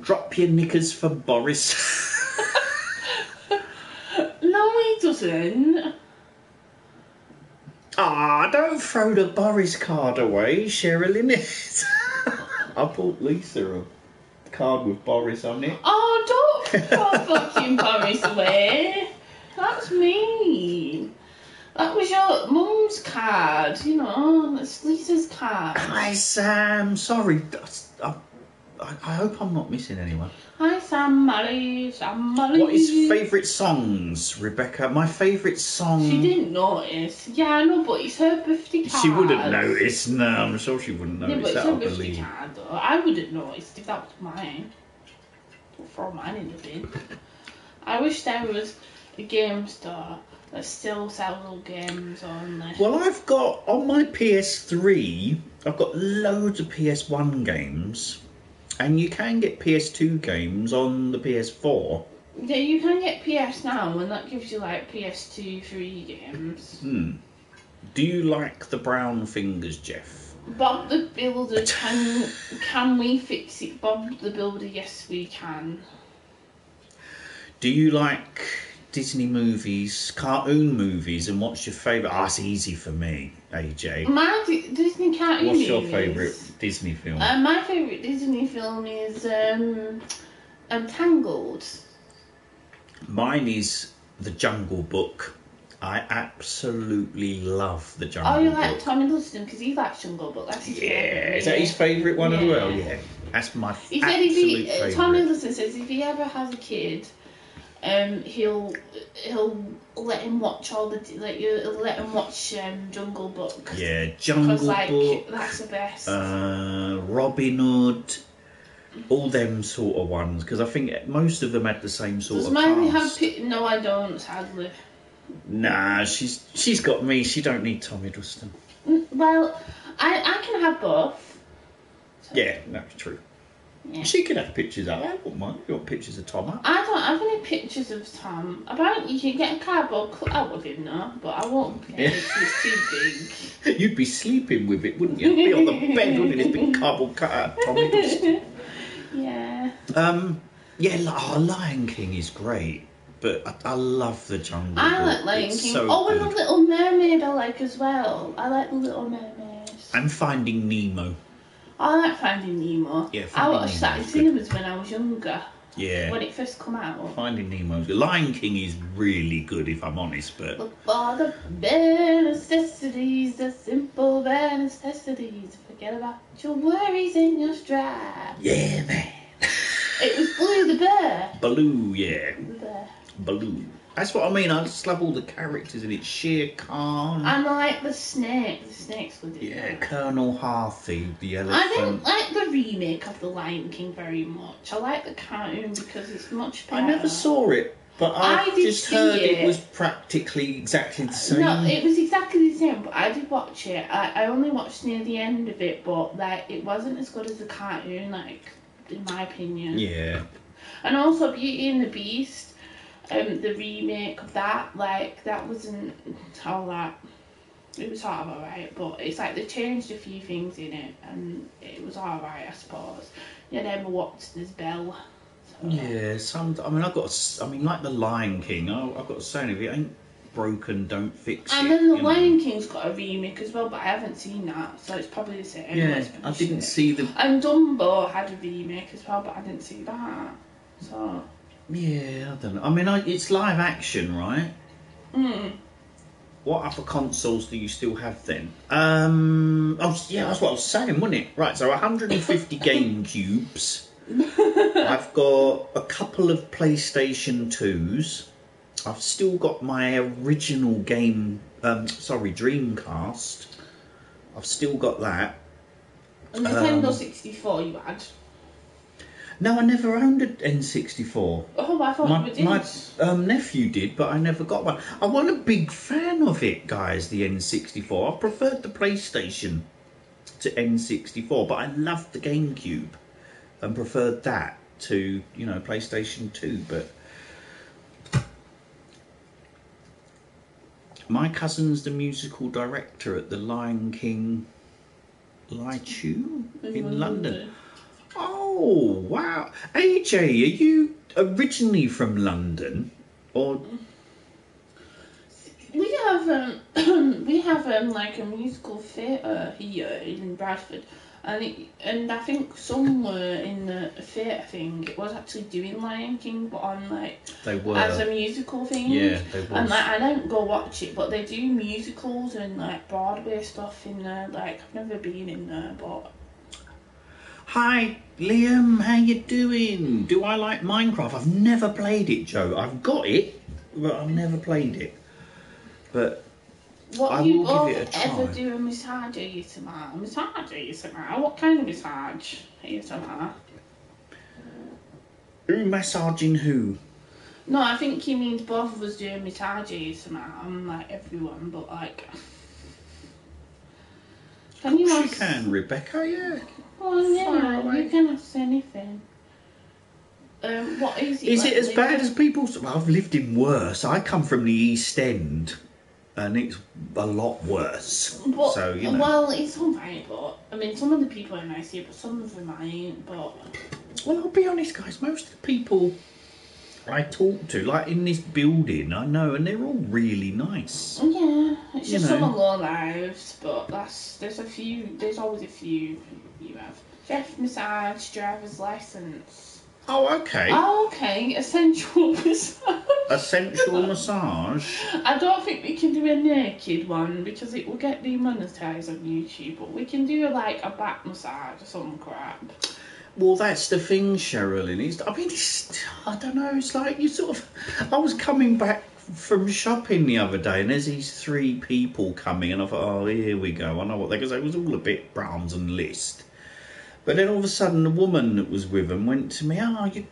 Drop your knickers for Boris. No, he doesn't. Ah, don't throw the Boris card away, Sherilyn. I bought Lisa a card with Boris on it. Oh, don't throw fucking Boris away. That's mean. That was your mum's card, you know, that's Lisa's card. Hi Sam, sorry, I I, I hope I'm not missing anyone. Hi, Somebody, somebody. What is favourite songs, Rebecca? My favourite song... She didn't notice. Yeah, I know, but it's her birthday card. She wouldn't notice. No, I'm sure she wouldn't notice. Yeah, but it's that, her birthday card, though. I wouldn't notice if that was mine. Don't throw mine in the bin. I wish there was a game store that still sells all games on there. Well, I've got, on my P S three, I've got loads of P S one games. And you can get P S two games on the P S four. Yeah, you can get P S Now, and that gives you like P S two, three games. Hmm. Do you like the brown fingers, Jeff? Bob the Builder, can can we fix it? Bob the Builder, yes we can. Do you like Disney movies, cartoon movies, and what's your favourite? Ah, oh, it's easy for me, A J. My Disney cartoon What's your favourite Disney film? Uh, my favourite Disney film is um, um, Tangled. Mine is The Jungle Book. I absolutely love The Jungle Book. Oh, you like Book. Tommy Hiddleston because he likes Jungle Book. That's his yeah, favourite. Is that his favourite one yeah. as well? Yeah, that's my he said absolute he, favourite. Tommy Hiddleston says if he ever has a kid... Um, he'll he'll let him watch all the like he'll let him watch um, Jungle Book. Yeah, Jungle like, Book. That's the best. Uh, Robin Hood, all them sort of ones because I think most of them had the same sort Does of. Does mine have? No, I don't. Sadly. Nah, she's she's got me. She don't need Tommy Hiddleston. Well, I I can have both. So. Yeah, that's true. Yeah. She could have pictures of I don't mind. You got pictures of Tom? I don't have any pictures of Tom. Apparently, you can get a cardboard cutout of him now, but I won't get yeah. it. It's too big. You'd be sleeping with it, wouldn't you? You'd be on the bed with this big cardboard cutout of Tom. Yeah. Um. Yeah. Oh, Lion King is great, but I, I love The Jungle I Book. like Lion it's King. So oh, and The Little Mermaid I like as well. I like The Little Mermaid. And Finding Nemo. I like Finding Nemo. Yeah, Finding I watched that in cinemas when I was younger. Yeah. When it first came out. Finding Nemo's good. Lion King is really good, if I'm honest, but... Look for the bare necessities, the simple bare necessities. Forget about your worries and your strife. Yeah, man. It was Blue the Bear. Baloo, yeah. The Bear. Baloo. That's what I mean. I just love all the characters in it. Shere Khan. I like the snake. The snakes were different. Yeah, Colonel Harthy, the elephant. I didn't like the remake of The Lion King very much. I like the cartoon because it's much better. I never saw it, but I, I just heard it. it was practically exactly the same. No, it was exactly the same, but I did watch it. I, I only watched near the end of it, but like it wasn't as good as the cartoon, like in my opinion. Yeah. And also Beauty and the Beast. Um, the remake of that, like, that wasn't all that, it was sort of alright, but it's like they changed a few things in it, and it was alright, I suppose. Yeah, Emma Watson's Belle. So. Yeah, some, I mean, I've got, to, I mean, like The Lion King, I, I've got to say, if it ain't broken, don't fix and it. And then The Lion know. King's got a remake as well, but I haven't seen that, so it's probably the same. Yeah, I didn't see the... And Dumbo had a remake as well, but I didn't see that, so... Yeah, I don't know. I mean, I, it's live action, right? Mm. What other consoles do you still have then? Um, I was, yeah, that's what I was saying, wasn't it? Right, so one hundred fifty GameCubes. I've got a couple of PlayStation twos. I've still got my original game, um, sorry, Dreamcast. I've still got that. And Nintendo um, sixty-four you had. No, I never owned an N sixty-four. Oh, I thought my, you did. My um, nephew did, but I never got one. I wasn't a big fan of it, guys, the N sixty-four. I preferred the PlayStation to N sixty-four, but I loved the GameCube and preferred that to, you know, PlayStation two. But my cousin's the musical director at the Lion King Lichu in, in London. London. Oh, wow. A J, are you originally from London? Or we have um we have um like a musical theatre here in Bradford, and it, and I think somewhere in the theatre thing it was actually doing Lion King, but on like they were as a musical thing. Yeah, they were. And like I don't go watch it, but they do musicals and like Broadway stuff in there. Like I've never been in there, but. Hi, Liam, how you doing? Do I like Minecraft? I've never played it, Joe. I've got it, but I've never played it. But what I you will give it a try. Ever do a massage A S M R? A massage A S M R? What kind of massage A S M R? Who massaging who? No, I think he means both of us doing massage A S M R. I'm like everyone, but like. Can of course you, ask... you can, Rebecca, yeah. Well, yeah, away. You can ask anything. Um, what is it? Is like it as living? bad as people? Well, I've lived in worse. I come from the East End, and it's a lot worse. But, so you know. Well, it's alright, but I mean, some of the people are nice here, but some of them ain't. But well, I'll be honest, guys. Most of the people I talk to, like in this building, I know, and they're all really nice. Yeah, it's just some of our lives, but that's there's a few. There's always a few you have. Jeff, massage, driver's license. Oh, okay. Oh, okay. Essential massage. Essential massage. I don't think we can do a naked one because it will get demonetised on YouTube. But we can do like a back massage or some crap. Well, that's the thing, Cheryl, and it's, I mean, it's, I don't know, it's like you sort of, I was coming back from shopping the other day and there's these three people coming and I thought, oh, here we go, I know what they're going to say, it was all a bit Browns and List. But then all of a sudden the woman that was with them went to me, oh, you,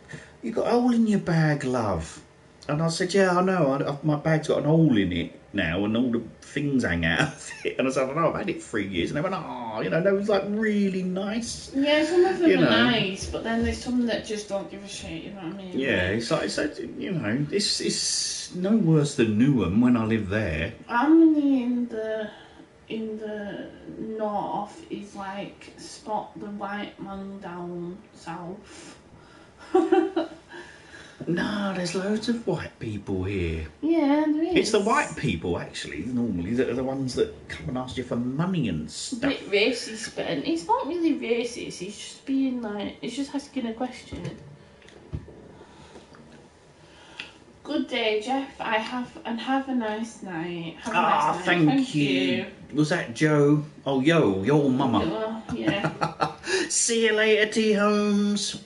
you got a hole in your bag, love. And I said, yeah, I know, I, I, my bag's got an hole in it now and all the things hang out of it. And I said, I know, I've had it three years. And they went, oh, you know, they was like really nice. Yeah, some of them you are know. nice, but then there's some that just don't give a shit, you know what I mean? Yeah, it's like, it's like you know, it's, it's no worse than Newham when I live there. I'm in the, in the north is like spot the white man down south. No, there's loads of white people here. Yeah, there is. It's the white people, actually, normally, that are the ones that come and ask you for money and stuff. A bit racist, Ben. It's not really racist, it's just being like, it's just asking a question. Good day, Jeff. I have, and have a nice night. Have a ah, nice night. Thank, thank you. you. Was that Joe? Oh, yo, your mama. Yo, yeah. See you later, T-Holmes.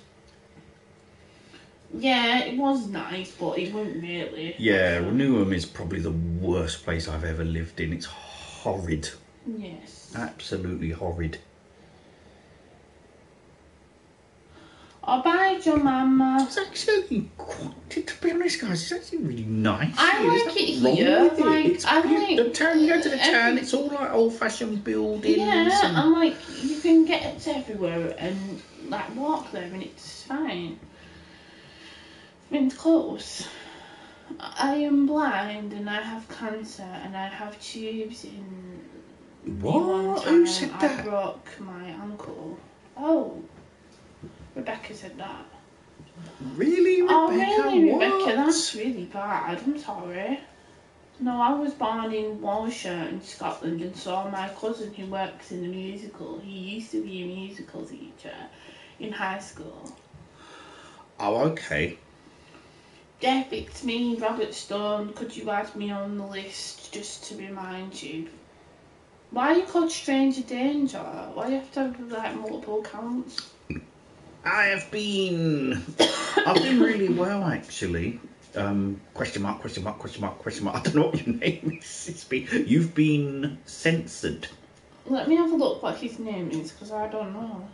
Yeah, it was nice, but it wasn't really. Yeah, well, Newham is probably the worst place I've ever lived in. It's horrid. Yes. Absolutely horrid. Oh, bye, your mama. It's actually, to be honest, guys, it's actually really nice. I here. like it here. Like, it. It's I like the town. You go to the town. It's all like old-fashioned buildings. Yeah, and I'm like, you can get to everywhere and like walk there, and it's fine. It's close. I am blind and I have cancer and I have tubes in. What? Who said that? I broke my ankle. Oh, Rebecca said that. Really, Rebecca? Oh, really, what? Rebecca? That's really bad. I'm sorry. No, I was born in Walshire in Scotland and saw my cousin who works in a musical. He used to be a musical teacher in high school. Oh, okay. Jeff, it's me, Robert Stone. Could you add me on the list just to remind you? Why are you called Stranger Danger? Why do you have to have like multiple accounts? I have been. I've been really well, actually. Um, question mark, question mark, question mark, question mark. I don't know what your name is. It's been, you've been censored. Let me have a look what his name is, because I don't know.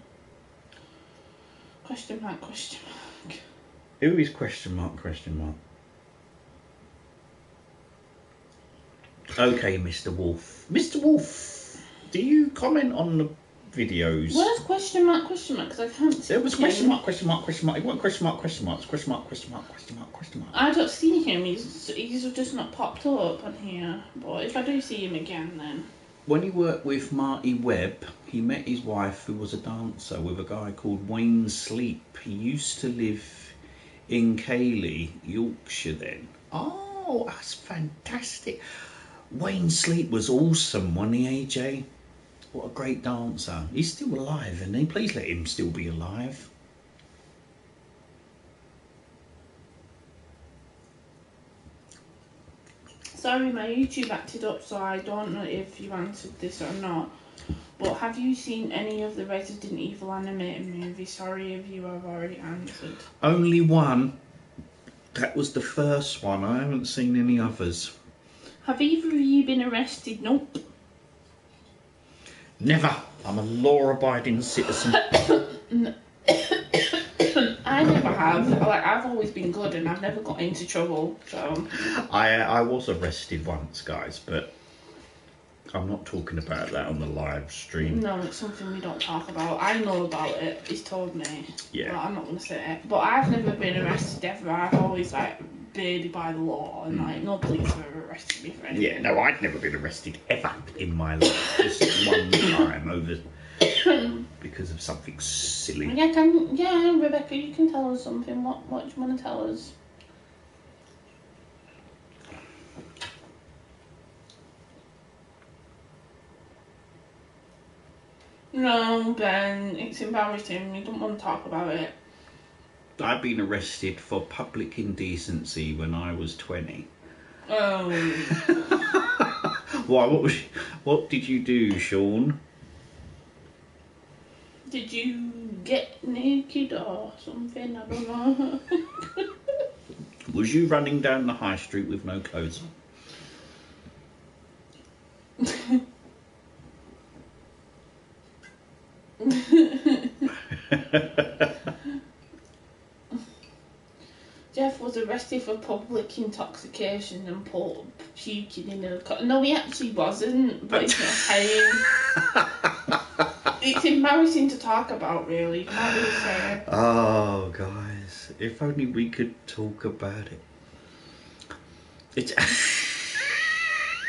Question mark, question mark. Who is question mark, question mark? Okay, Mister Wolf. Mister Wolf, do you comment on the videos? Where's question mark, question mark? Because I can't see. There was question mark, question mark, question mark. It wasn't question mark, question mark. It's question mark, question mark, question mark, question mark. I don't see him. He's, he's just not popped up on here. But if I do see him again, then. When he worked with Marty Webb, he met his wife, who was a dancer, with a guy called Wayne Sleep. He used to live in Cayley, Yorkshire then. Oh, that's fantastic. Wayne Sleep was awesome, wasn't he, A J? What a great dancer. He's still alive, isn't he? Please let him still be alive. Sorry, my YouTube acted up, so I don't know if you answered this or not. But have you seen any of the Resident Evil animated movies? Sorry if you have already answered. Only one. That was the first one. I haven't seen any others. Have either of you been arrested? Nope. Never. I'm a law-abiding citizen. I never have. Like, I've always been good and I've never got into trouble. So I I was arrested once, guys, but I'm not talking about that on the live stream. No, it's something we don't talk about. I know about it. He's told me. Yeah. But I'm not going to say it. But I've never been arrested ever. I've always, like, obeyed by the law. And, like, no police have ever arrested me for anything. Yeah, no, I've never been arrested ever in my life. Just one time over because of something silly. Yeah, can, yeah, Rebecca, you can tell us something. What, what do you want to tell us? No, Ben, it's embarrassing. We don't want to talk about it. I've been arrested for public indecency when I was twenty. Oh. Why? What was? What did you do, Sean? Did you get naked or something? I don't know. Was you running down the high street with no clothes on? Jeff was arrested for public intoxication and pu puking in a car. No, he actually wasn't, but it's not paying. It's embarrassing to talk about, really. You can't really say it. Oh, guys, if only we could talk about it. It's.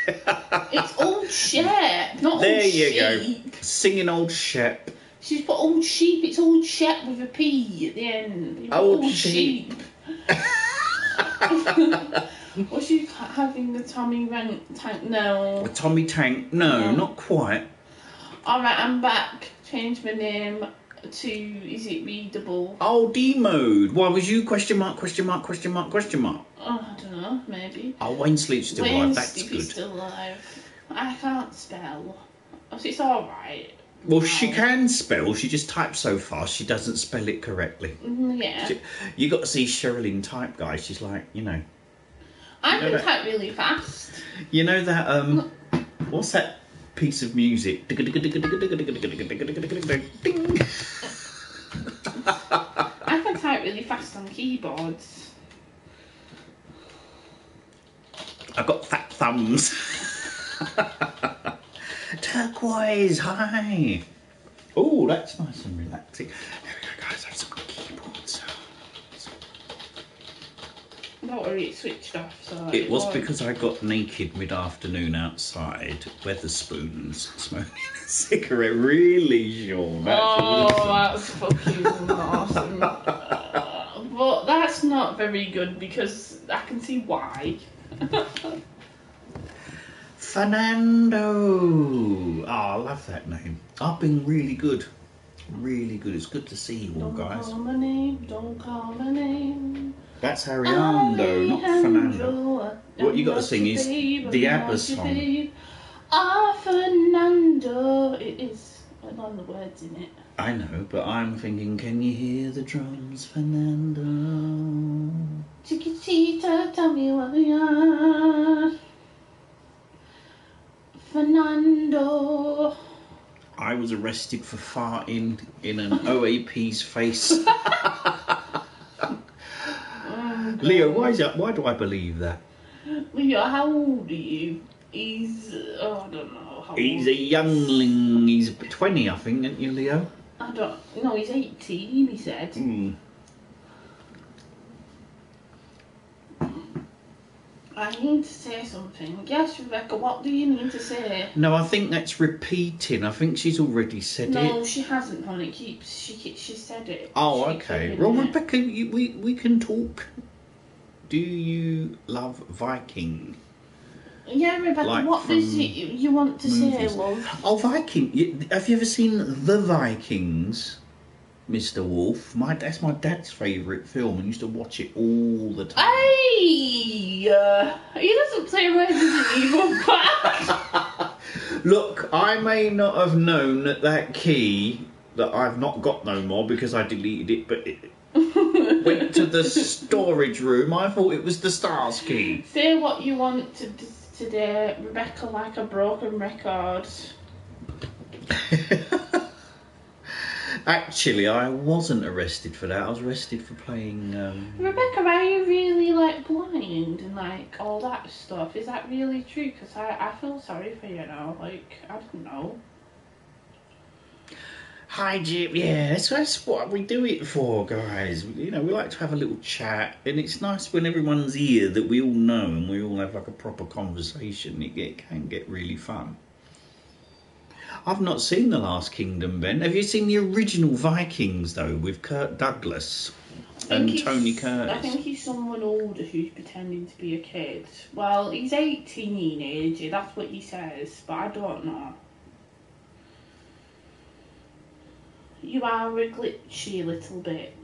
It's old Shep, not there old sheep. There you go, singing old Shep. She's put old sheep, it's old Shep with a P at the end. Old, old sheep. sheep. Was she having the Tommy Tank? No. The Tommy Tank? No, no, not quite. Alright, I'm back. Changed my name to, is it readable? Oh, D-mode. Why was you question mark, question mark, question mark, question mark? Oh, I don't know, maybe. Oh, Wayne Sleep's still alive, that's good. Wayne still alive. I can't spell. It's alright. Well, no. She can spell, she just types so fast, she doesn't spell it correctly. Yeah. She, you got to see Sherilyn type, guys, she's like, you know. I can type really fast. You know that, um, what's that piece of music? Ding. I can type really fast on keyboards. I've got fat thumbs. Turquoise, hi. Oh, that's nice and relaxing. There we go, guys. I have some keyboards. Don't worry, it switched off. So it, it was won't. Because I got naked mid-afternoon outside, Weatherspoons, smoking a cigarette. Really, Sean? That's oh, awesome. That's fucking awesome. Uh, but that's not very good because I can see why. Fernando! Oh, I love that name. I've been really good. Really good. It's good to see you all, guys. Don't call my name, don't call my name. That's Ariando, not Fernando. What you got to sing is the ABBA song. Ah, Fernando. It is. I don't know the words in it. I know, but I'm thinking, can you hear the drums, Fernando? Chiquitita, tell me where we are. Fernando. I was arrested for farting in an O A P's face. um, Leo, why is that? Why do I believe that? Leo, how old are you? He's, oh, I don't know. How he's old. A youngling. He's twenty, I think, isn't you, Leo? I don't. No, he's eighteen. He said. Mm. I need to say something. Yes, Rebecca, what do you need to say? No, I think that's repeating. I think she's already said no, it. No, she hasn't, hon. It keeps... She she said it. Oh, she okay. Well, it. Rebecca, you, we, we can talk. Do you love Viking? Yeah, Rebecca, like what does you, you want to movies. Say, love? Oh, Viking. You, have you ever seen The Vikings? Mister Wolf, my that's my dad's favourite film. I used to watch it all the time. Hey, uh, he doesn't play Resident Evil. Look, I may not have known that that key that I've not got no more because I deleted it, but it went to the storage room. I thought it was the stars key. Say what you want to today, Rebecca, like a broken record. Actually, I wasn't arrested for that. I was arrested for playing. Um... Rebecca, are you really like blind and like all that stuff? Is that really true? Because I, I feel sorry for you now. Like, I don't know. Hi, Jim. Yeah, that's, that's what we do it for, guys. You know, we like to have a little chat, and it's nice when everyone's here that we all know and we all have like a proper conversation. It, it can get really fun. I've not seen The Last Kingdom, Ben. Have you seen the original Vikings, though, with Kirk Douglas and Tony Curtis? I think he's someone older who's pretending to be a kid. Well, he's eighteen, age, that's what he says, but I don't know. You are a glitchy little bit.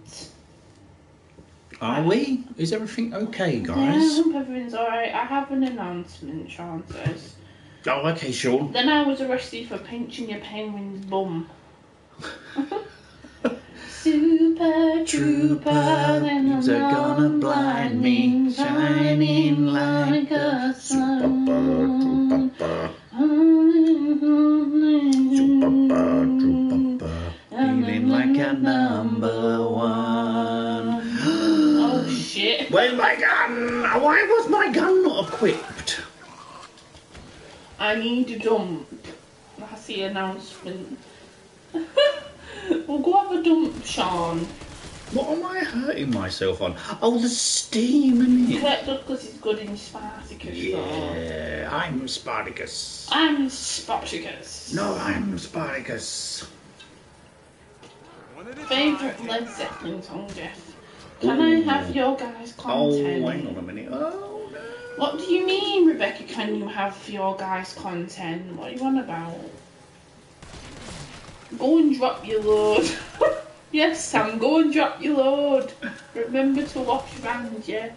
Are we? Is everything okay, guys? Yeah, everything's alright. I have an announcement, Sean says. Oh, okay, Sean. Then I was arrested for pinching a penguin's bum. Super Trooper, Trooper then the gonna blind me, shining like a sun. Super Trooper, feeling like a number one. Oh, shit. Where's my gun? Why was my gun not equipped? I need a dump. That's the announcement. We'll go have a dump, Sean. What am I hurting myself on? Oh, the steam, innit? Kirk Douglas is good in Spartacus, yeah, though. Yeah, I'm Spartacus. I'm Spartacus. No, I'm Spartacus. Favourite Led Zeppelin song, Jeff. Can Ooh. I have your guys' content? Oh, hang on a minute. Oh. What do you mean, Rebecca, can you have your guys' content? What are you on about? Go and drop your load. Yes, Sam, go and drop your load. Remember to wash your hands, yeah?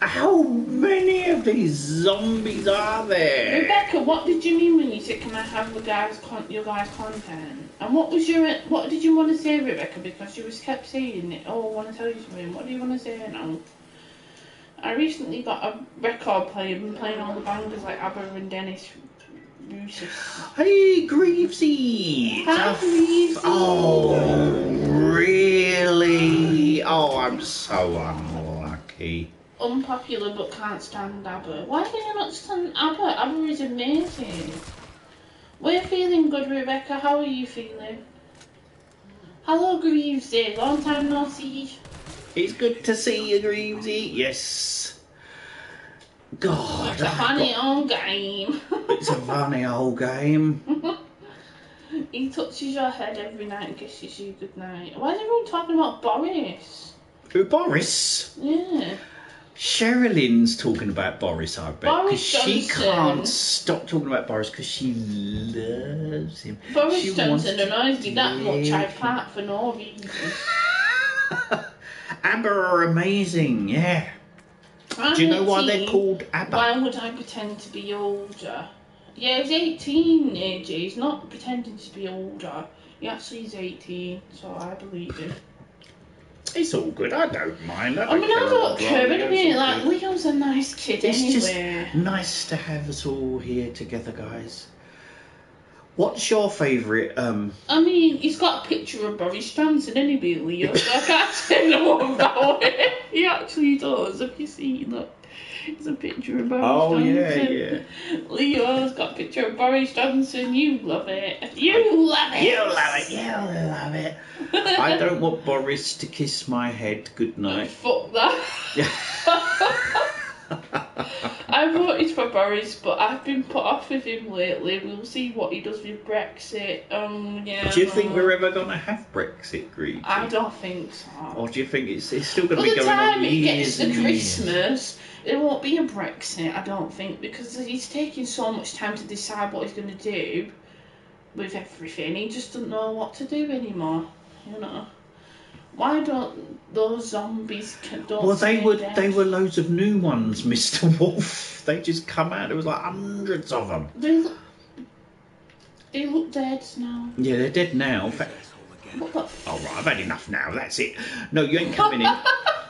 How many of these zombies are there? Rebecca, what did you mean when you said, can I have the guys con your guys' content? And what was your, what did you want to say, Rebecca? Because you was kept saying it. Oh, I want to tell you something. What do you want to say now? I recently got a record player, been playing all the bangers like ABBA and Dennis Roussos. Hey, Greavesy! Hi, Greavesy! Oh, really? Oh, I'm so unlucky. Unpopular but can't stand ABBA. Why can you not stand ABBA? ABBA is amazing. We're feeling good, Rebecca. How are you feeling? Hello, Greavesy. Long time no see. It's good to see you, Greavesy. Yes. God. It's a funny got... old game. It's a funny old game. He touches your head every night and kisses you goodnight. Why is everyone talking about Boris? Who, Boris? Yeah. Sherilyn's talking about Boris, I bet. Boris Johnson. She can't stop talking about Boris because she loves him. Boris she Johnson annoys me that much, I part for no reason. ABBA are amazing, yeah. I'm Do you know why they're called ABBA? Why would I pretend to be older? Yeah, he's eighteen, A J. He's not pretending to be older. He actually is eighteen, so I believe him. It's all good, I don't mind. I, don't I mean, care I don't care, anyway. Like, Leo's a nice kid it's anyway. It's just nice to have us all here together, guys. What's your favourite? Um... I mean, he's got a picture of Boris Johnson, anyway, Leo, so I can't say no about it. He actually does. Have you seen that? It's a picture of Boris oh, Johnson. Oh, yeah, yeah. Leo's got a picture of Boris Johnson. You love it. You love it. You love it. You love it. I don't want Boris to kiss my head goodnight. Fuck that. I voted for Boris, but I've been put off with him lately. We'll see what he does with Brexit. Um, yeah. Do you think we're ever going to have Brexit, Greek? I don't think so. Or do you think it's, it's still going to be going on years and years? By the time it gets to Christmas, there won't be a Brexit, I don't think, because he's taking so much time to decide what he's going to do with everything. He just doesn't know what to do anymore, you know. Why don't those zombies don't Well, they were dead? They were loads of new ones, Mister Wolf. They just come out. There was like hundreds of them. They, They look dead now. Yeah, they're dead now. What the f- oh, right, I've had enough now, that's it. No, you ain't coming in.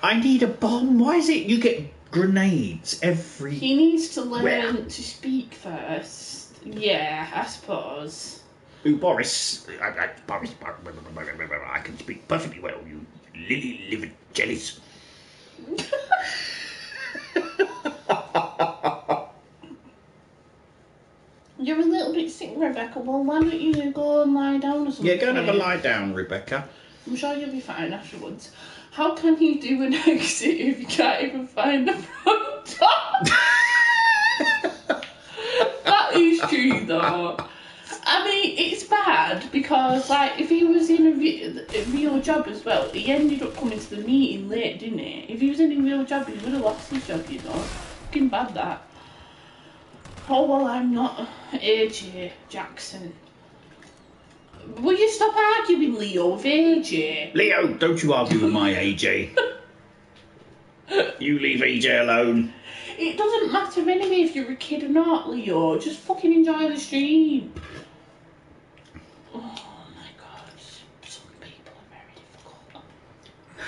I need a bomb. Why is it you get grenades every... He needs to learn where? to speak first. Yeah, I suppose. Ooh, Boris. I, I, Boris, I can speak perfectly well, you lily-livered jellies. You're a little bit sick, Rebecca. Well, why don't you go and lie down or something? Yeah, go and have a lie down, Rebecca. I'm sure you'll be fine afterwards. How can you do an exit if you can't even find the front door? That is true, though. I mean, it's bad because, like, if he was in a, re a real job as well, he ended up coming to the meeting late, didn't he? If he was in a real job, he would have lost his job, you know. Fucking bad, that. Oh, well, I'm not A J Jackson. Will you stop arguing, Leo, with A J? Leo, don't you argue with my A J. You leave A J alone. It doesn't matter anyway if you're a kid or not, Leo. Just fucking enjoy the stream. Oh, my God. Some people are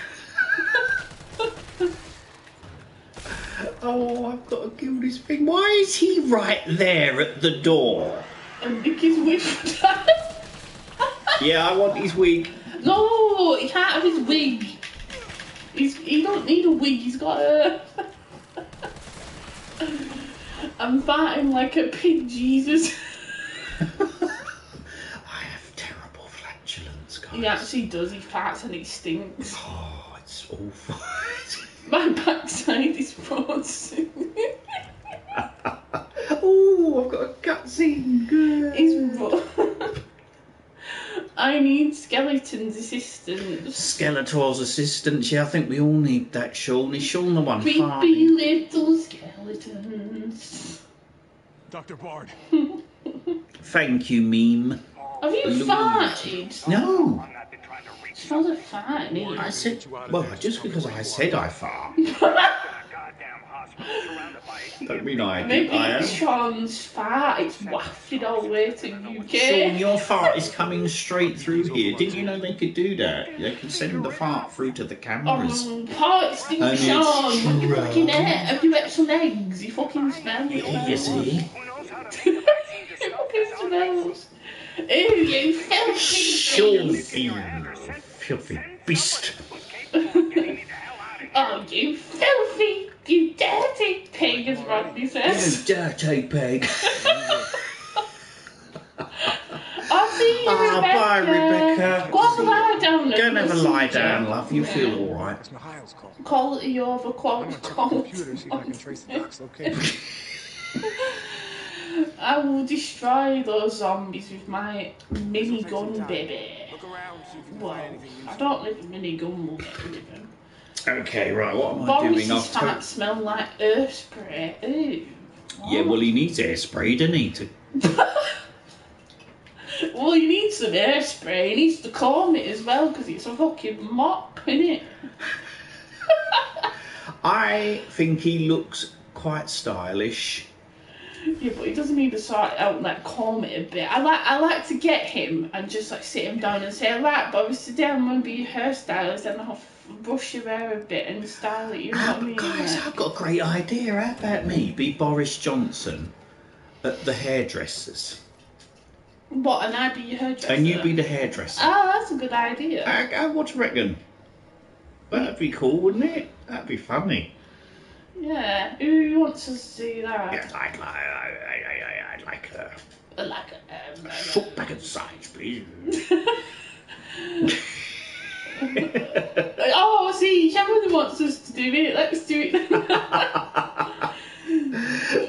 very difficult. Oh, I've got to kill this thing. Why is he right there at the door? And Nick is wig. Yeah, I want his wig. No, he can't have his wig. He's, he don't need a wig, he's got a... I'm farting like a pig, Jesus. I have terrible flatulence, guys. He actually does, he farts and he stinks. Oh, it's awful. My backside is frozen. Oh, I've got a cutscene. It's rough. I need Skeleton's assistance. Skeletor's assistance, yeah, I think we all need that, Sean. Is Sean the one? Big, big little skeletons. Doctor Bard. Thank you, meme. Have you Lord. farted? No. It's not a fart, is it? I said, well, just because I said I fart. Don't mean I Maybe did, I it's am. Sean's fart, it's wafted all the way to the U K. Sean, your fart is coming straight through here. Didn't you know they could do that? They could send the fart through to the cameras. Oh, part stinks, Sean. You fucking ate. Have you ate some eggs? You fucking smell it. Yeah, you see? You fucking smells. Ew, you filthy Sean, you filthy beast. Oh, you filthy, you dirty pig, as Rodney says. You dirty pig. I'll see you, oh, Rebecca. Bye, Rebecca. Go have a lie down. Go and have a lie down, love. You yeah. feel all right. Quality over quality. Computer, see if I can trace the box location. I will destroy those zombies with my minigun, baby. Well, I don't live a minigun, we'll get rid of them. Okay, right, what am I doing after? Boris can't smell like air spray. Ew. Oh. Yeah, well, he needs air spray, doesn't he? To... well, he needs some air spray. He needs to comb it as well, because it's a fucking mop, innit? I think he looks quite stylish. Yeah, but he doesn't need to sort out and like comb it a bit. I like I like to get him and just like sit him down and say, right, Boris, today I'm gonna be your hairstylist and I'll brush your hair a bit and style it, you know uh, what I mean? Guys, like, I've got a great idea. How about me be Boris Johnson at the hairdressers? What, and I'd be your hairdresser? And you be the hairdresser. Oh, that's a good idea. I, I, what do you reckon? That'd be cool, wouldn't it? That'd be funny. Yeah, who wants us to do that? Yes, I'd, li I, I, I, I'd like a... I'd like a... Um, a short back and sides, please. Oh, see, Cameron wants us to do it. Let's do it.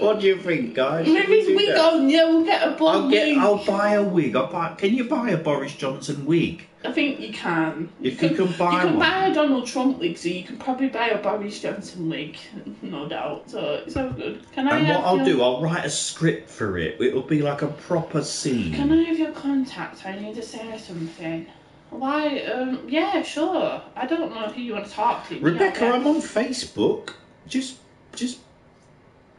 What do you think, guys? With his wig that? on, yeah, we'll get a blonde I'll get, wig. I'll buy a wig. I'll buy, can you buy a Boris Johnson wig? I think you can. If you can, you can buy You can one. buy a Donald Trump wig, so you can probably buy a Boris Johnson wig, no doubt. So it's all good. Can I? And have what I'll your... do, I'll write a script for it. It'll be like a proper scene. Can I have your contact? I need to say something. Why? Um, yeah, sure. I don't know who you want to talk to. Rebecca, yeah, I'm on Facebook. Just, just.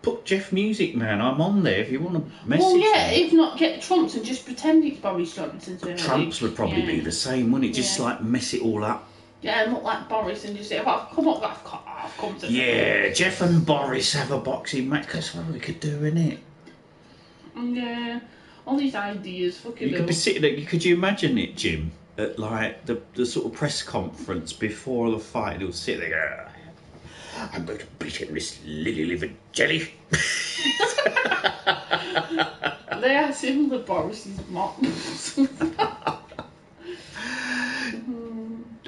put Jeff MusicMan. I'm on there if you want to message me. Well, yeah, me. If not, get Trumps and just pretend it's Boris Johnson's doing it. Trumps would probably yeah. be the same, wouldn't it? Just yeah. like mess it all up. Yeah, not like Boris and just say, well, I've come up, I've come, I've come to Yeah, them. Jeff and Boris have a boxing match. That's what we could do, innit? Yeah, all these ideas, fucking. You could be sitting there, could you imagine it, Jim? At like the, the sort of press conference before the fight, he'll sit there go, I'm going to beat him this lily liver jelly. They are similar to Boris's mops.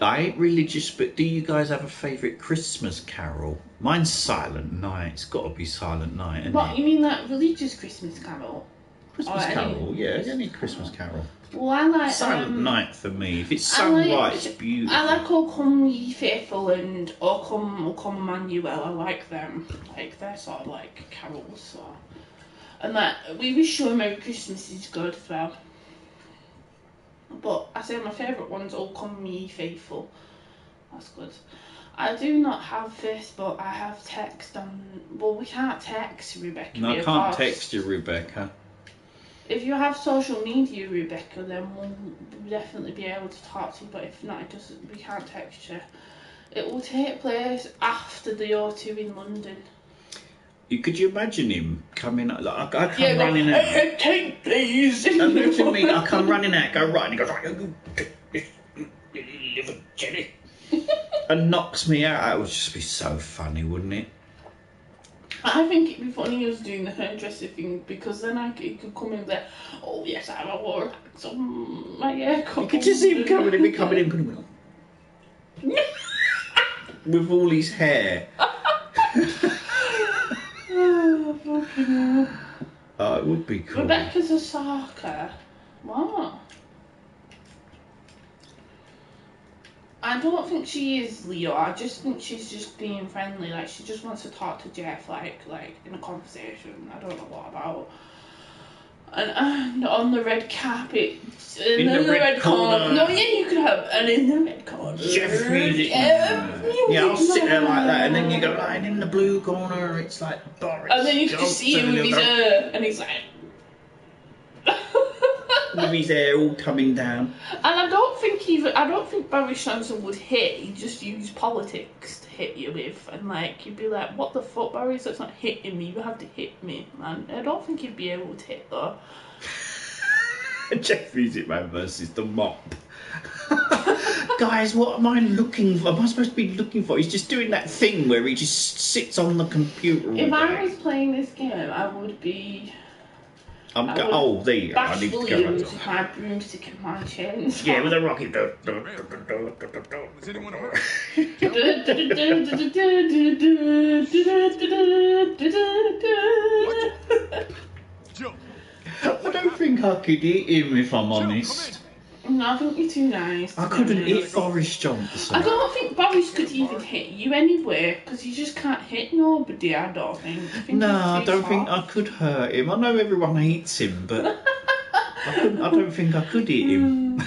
I ain't religious, but do you guys have a favourite Christmas carol? Mine's Silent Night. It's got to be Silent Night, isn't What, it? You mean that religious Christmas carol? Christmas oh, carol, any... yeah, any Christmas carol. Well, I like... Silent um, Night for me. If it's sung like, right, it's beautiful. I like O Come Ye Faithful and O Come, O Come Emmanuel. I like them. Like, they're sort of like carols. So. And that, We Wish You a Merry Christmas is good as well. But I say my favourite one's O Come Ye Faithful. That's good. I do not have this, but I have text on... Well, we can't text, Rebecca. No, I can't course. text you, Rebecca. If you have social media, Rebecca, then we'll definitely be able to talk to you, but if not, it doesn't, we can't text you. It will take place after the O two in London. Could you imagine him coming out? Like, I, I come yeah, running like, out. Hey, take please. And look at me, I come running out, go right, and he goes, right, you take this liver jelly. And knocks me out. That would just be so funny, wouldn't it? I think it'd be funny us doing the hairdresser thing, because then I could, it could come in there. Oh yes, I'm a war axe on my haircut. You could just see him coming in, be coming in, putting him with all his hair. Oh, fucking hell. Oh, it would be cool. Rebecca's a sarker. What? I don't think she is Leo. I just think she's just being friendly. Like, she just wants to talk to Jeff, like, like in a conversation. I don't know what about. And, and on the red carpet, in, in the, the red, red corner. corner. No, yeah, you could have. And in the red corner, Jeff music. Yeah, yeah, I'll sit there like that, and then you go, right in the blue corner. It's like Boris. And then you can just see him with his hair, and he's like. With his hair all coming down. And I don't think he, I don't think Boris Johnson would hit. He'd just use politics to hit you with, and like you'd be like, "What the fuck, Boris? That's not hitting me. You have to hit me, man." I don't think he'd be able to hit though. Jeff MusicMan versus the mop. Guys, what am I looking for? Am I supposed to be looking for? He's just doing that thing where he just sits on the computer. If I was playing this game, I would be. I'm go oh, there you go. I need to go back to my broomstick and my chains. Yeah, with a rocket. I don't think I could eat him if I'm honest. No, I think you're too nice. I couldn't eat Boris Johnson. I don't think Boris could even hit you anyway, because you just can't hit nobody, I don't think. I think no, I don't hot. think I could hurt him. I know everyone hates him, but I, couldn't, I don't think I could eat him.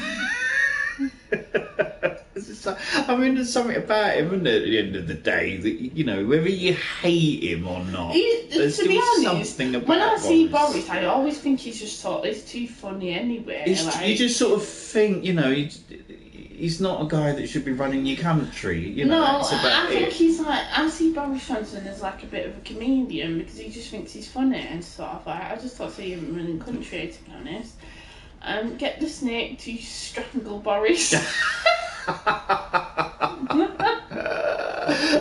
I mean, there's something about him, isn't there, at the end of the day, that, you know, whether you hate him or not, he's, there's to still be honest, something about when I Boris. see Boris, I always think he's just sort of, he's too funny anyway. Like, you just sort of think, you know, he, he's not a guy that should be running your country, you know, no, that's about I think it. he's like, I see Boris Johnson as like a bit of a comedian, because he just thinks he's funny and sort of like, I just don't see him running country, to be honest. Um, get the snake to strangle Boris.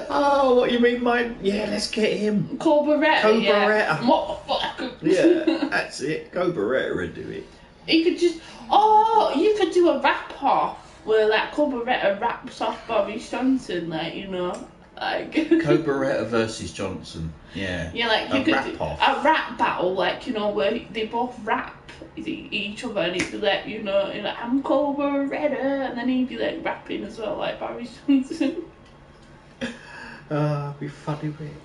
Oh, what you mean, mate? Yeah, let's get him. Cobaretta. Cobaretta. What the fuck? Yeah, that's it. Cobaretta would do it. You could just. Oh, you could do a rap off where like Cobaretta raps off Boris Johnson, like, you know, like. Cobaretta versus Johnson. Yeah. Yeah, like you a could rap do off. a rap battle, like, you know, where they both rap each other, and he'd be like, you know, like, I'm Cobaretta, and then he'd be like rapping as well, like Boris Johnson. Uh, be funny with it.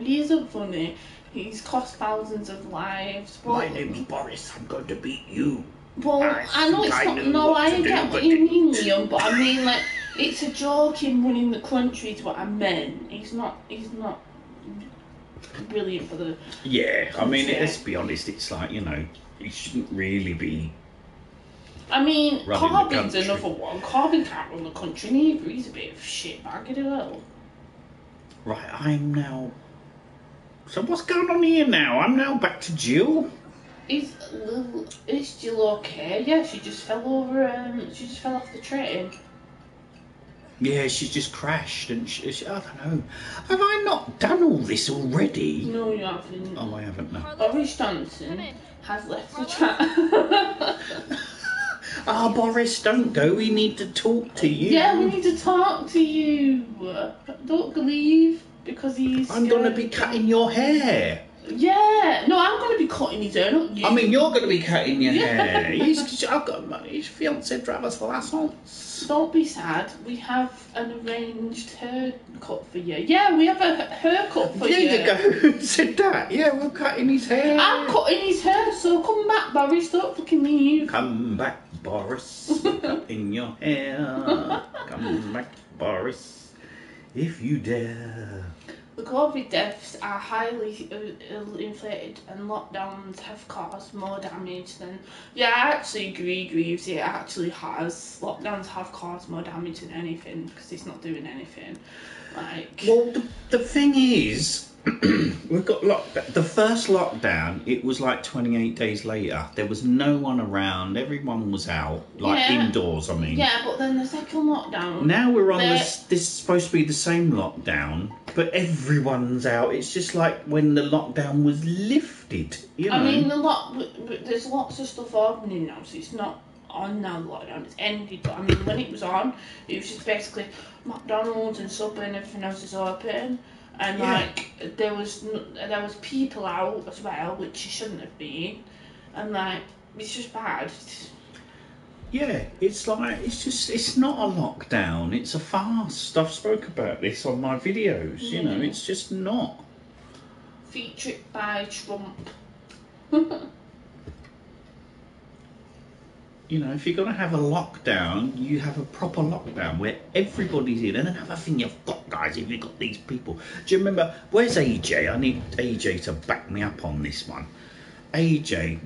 He isn't funny. He's cost thousands of lives. But... My name's Boris. I'm going to beat you. Well, I, I know it's I not. No, I get do, what you mean, Liam. But I mean, like, it's a joke. Him running the country is what I meant. He's not. He's not. brilliant for the... Yeah, I mean, yeah. let's be honest, it's like, you know, it shouldn't really be... I mean, Corbyn's another one. Corbyn can't run the country neither. He's a bit of a shitbag as well. Right, I'm now... So what's going on here now? I'm now back to Jill. Is is Jill okay? Yeah, she just fell over. Um, she just fell off the train. Yeah, she's just crashed, and she, she, I don't know. Have I not done all this already? No, you haven't. Oh, I haven't. No. Boris Johnson has left the chat. Ah, oh, Boris, don't go. We need to talk to you. Yeah, we need to talk to you. Don't leave because he's. I'm gonna be cutting your hair. Yeah, no, I'm going to be cutting his hair, not you. I mean, you're going to be cutting your yeah. hair. He's, I've got his fiancée Travis Lassons. Don't be sad. We have an arranged haircut for you. Yeah, we have a haircut for there you. There you go. Who said that? Yeah, we're cutting his hair. I'm cutting his hair, so come back, Boris. Don't fucking leave. Come back, Boris. Cutting your hair. Come back, Boris, if you dare. The COVID deaths are highly uh, inflated and lockdowns have caused more damage than... Yeah, I actually agree, Greaves, it actually has. Lockdowns have caused more damage than anything because it's not doing anything. Like... Well, the, the thing is, we've got lockdown. The first lockdown, it was like twenty-eight days later. There was no one around. Everyone was out, like yeah. indoors, I mean. Yeah, but then the second lockdown... Now we're on this, this is supposed to be the same lockdown... But everyone's out. It's just like when the lockdown was lifted, you know. I mean, the lot. There's lots of stuff happening now, so it's not on now. The lockdown, it's ended. But I mean, when it was on, it was just basically McDonald's and Subway and everything else is open, and yeah. like there was there was people out as well, which you shouldn't have been, and like it's just bad. Yeah, it's like, it's just, it's not a lockdown, it's a fast. I've spoke about this on my videos, you mm. know, it's just not. Featured by Trump. You know, if you're going to have a lockdown, you have a proper lockdown where everybody's in. And another thing you've got, guys, if you've got these people. Do you remember, where's A J? I need A J to back me up on this one. A J...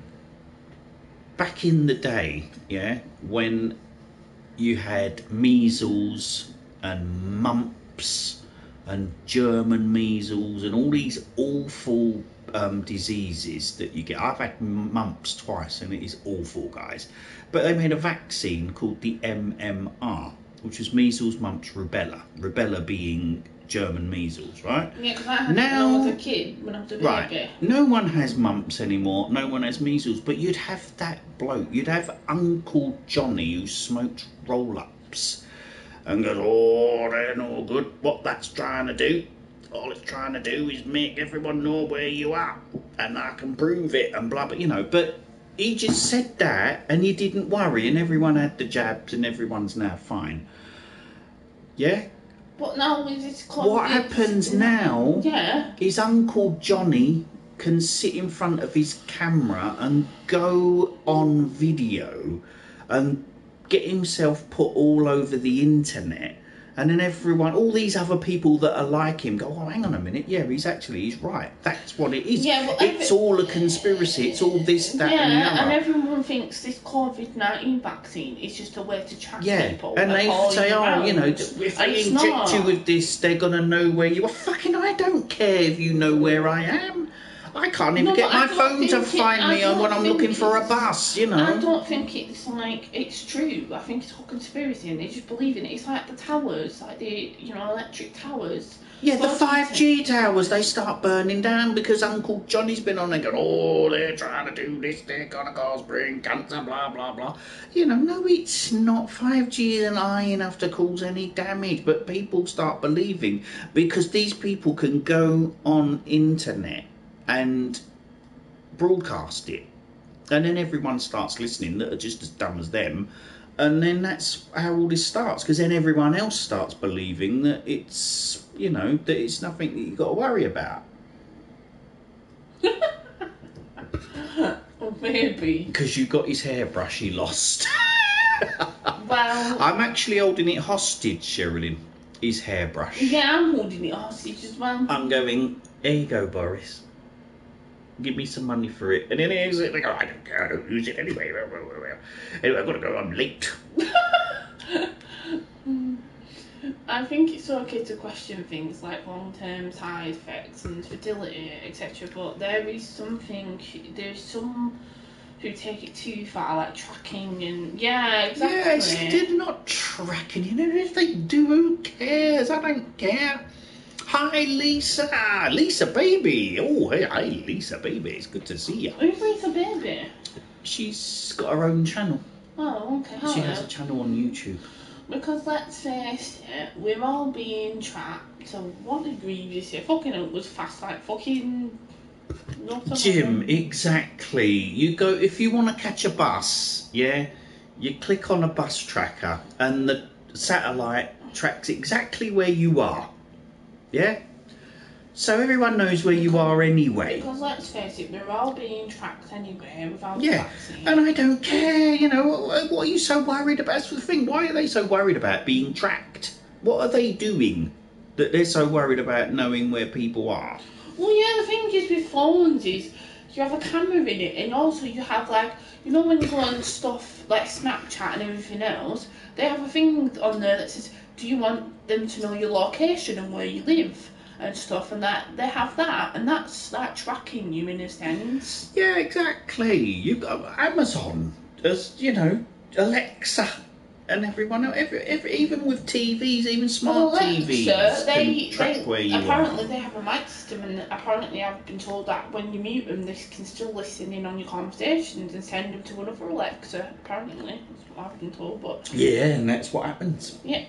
Back in the day, yeah, when you had measles and mumps and German measles and all these awful um, diseases that you get. I've had mumps twice and it is awful, guys. But they made a vaccine called the M M R, which was measles, mumps, rubella. Rubella being German measles, right? Yeah, because I had now, it when I was a kid, when I was a baby. Right, no one has mumps anymore, no one has measles, but you'd have that bloke, you'd have Uncle Johnny who smoked roll-ups and goes, oh, they're no good, what that's trying to do, all it's trying to do is make everyone know where you are, and I can prove it, and blah, blah, you know, but he just said that, and he didn't worry, and everyone had the jabs, and everyone's now fine. Yeah? But now with this COVID, what happens now yeah. is Uncle Johnny can sit in front of his camera and go on video and get himself put all over the internet. And then everyone, all these other people that are like him go, oh, hang on a minute. Yeah, he's actually, he's right. That's what it is. Yeah, it's every, all a conspiracy. It's all this, that yeah, and the other. And everyone thinks this COVID nineteen vaccine is just a way to track yeah. people. And they say, oh, you know, if they it's inject not. you with this, they're going to know where you are. Fucking, I don't care if you know where I am. I can't even no, get my phone to find it, me on when I'm looking for a bus, you know. I don't think it's like, it's true. I think it's all conspiracy and they just believe in it. It's like the towers, like the, you know, electric towers. Yeah, the five G towers, they start burning down because Uncle Johnny's been on there going, oh, they're trying to do this, they're going to cause brain cancer, blah, blah, blah. You know, no, it's not. five G isn't high enough to cause any damage, but people start believing because these people can go on internet and broadcast it, and then everyone starts listening that are just as dumb as them, and then that's how all this starts, because then everyone else starts believing that it's, you know, that it's nothing that you've got to worry about. Well, maybe because you got his hairbrush he lost. Well, I'm actually holding it hostage, Sherilyn, his hairbrush. Yeah, I'm holding it hostage as well. I'm going, There you go, Boris. Give me some money for it. And then he's like, oh, I don't care, I don't use it anyway. Anyway, I've got to go, I'm late. I think it's okay to question things like long-term side effects and fertility, et cetera. But there is something, there's some who take it too far, like tracking and... Yeah, exactly. Yeah, it's still not tracking. You know, if they do, who cares? I don't care. Hi, Lisa. Lisa, baby. Oh, hey, hi, Lisa, baby. It's good to see you. Who's Lisa, baby? She's got her own channel. Oh, okay. She Hello. has a channel on YouTube. Because let's face it, we're all being trapped to what degree you say fucking up was fast like fucking Jim, exactly. You go if you want to catch a bus, yeah, you click on a bus tracker and the satellite tracks exactly where you are. Yeah? So everyone knows where you are anyway. Because let's face it, we're all being tracked anyway without Yeah, vaccine. And I don't care, you know, what, what are you so worried about? That's the thing, why are they so worried about being tracked? What are they doing that they're so worried about knowing where people are? Well, yeah, the thing is with phones is you have a camera in it, and also you have, like, you know when you go on stuff like Snapchat and everything else, they have a thing on there that says, do you want them to know your location and where you live? And stuff, and that they have that, and that's like tracking you in a sense. Yeah, exactly. You've got Amazon, as you know, Alexa, and everyone else. Every, every, even with T Vs, even smart well, Alexa, T Vs, they, can track they, where you apparently are. They have a mic system, and apparently I've been told that when you mute them, they can still listen in on your conversations and send them to another Alexa. Apparently, that's what I've been told. But yeah, and that's what happens. Yep. Yeah.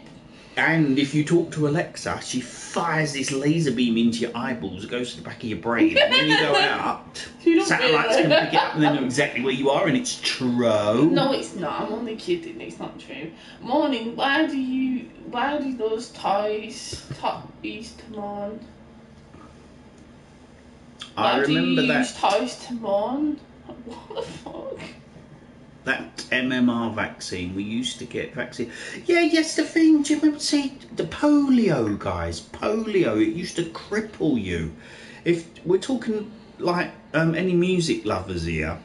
And if you talk to Alexa, she fires this laser beam into your eyeballs, goes to the back of your brain, and when you go out, satellites can pick it up and they know exactly where you are, and it's true. No, it's not. I'm only kidding. It's not true. Morning, why do you... Why do those toys... Toys to mourn? I remember that. Why do you use toys to mourn? What the fuck? That M M R vaccine, we used to get vaccine. Yeah, yes, the thing, do you remember, see, the polio, guys, polio, it used to cripple you. If we're talking, like, um, any music lovers here,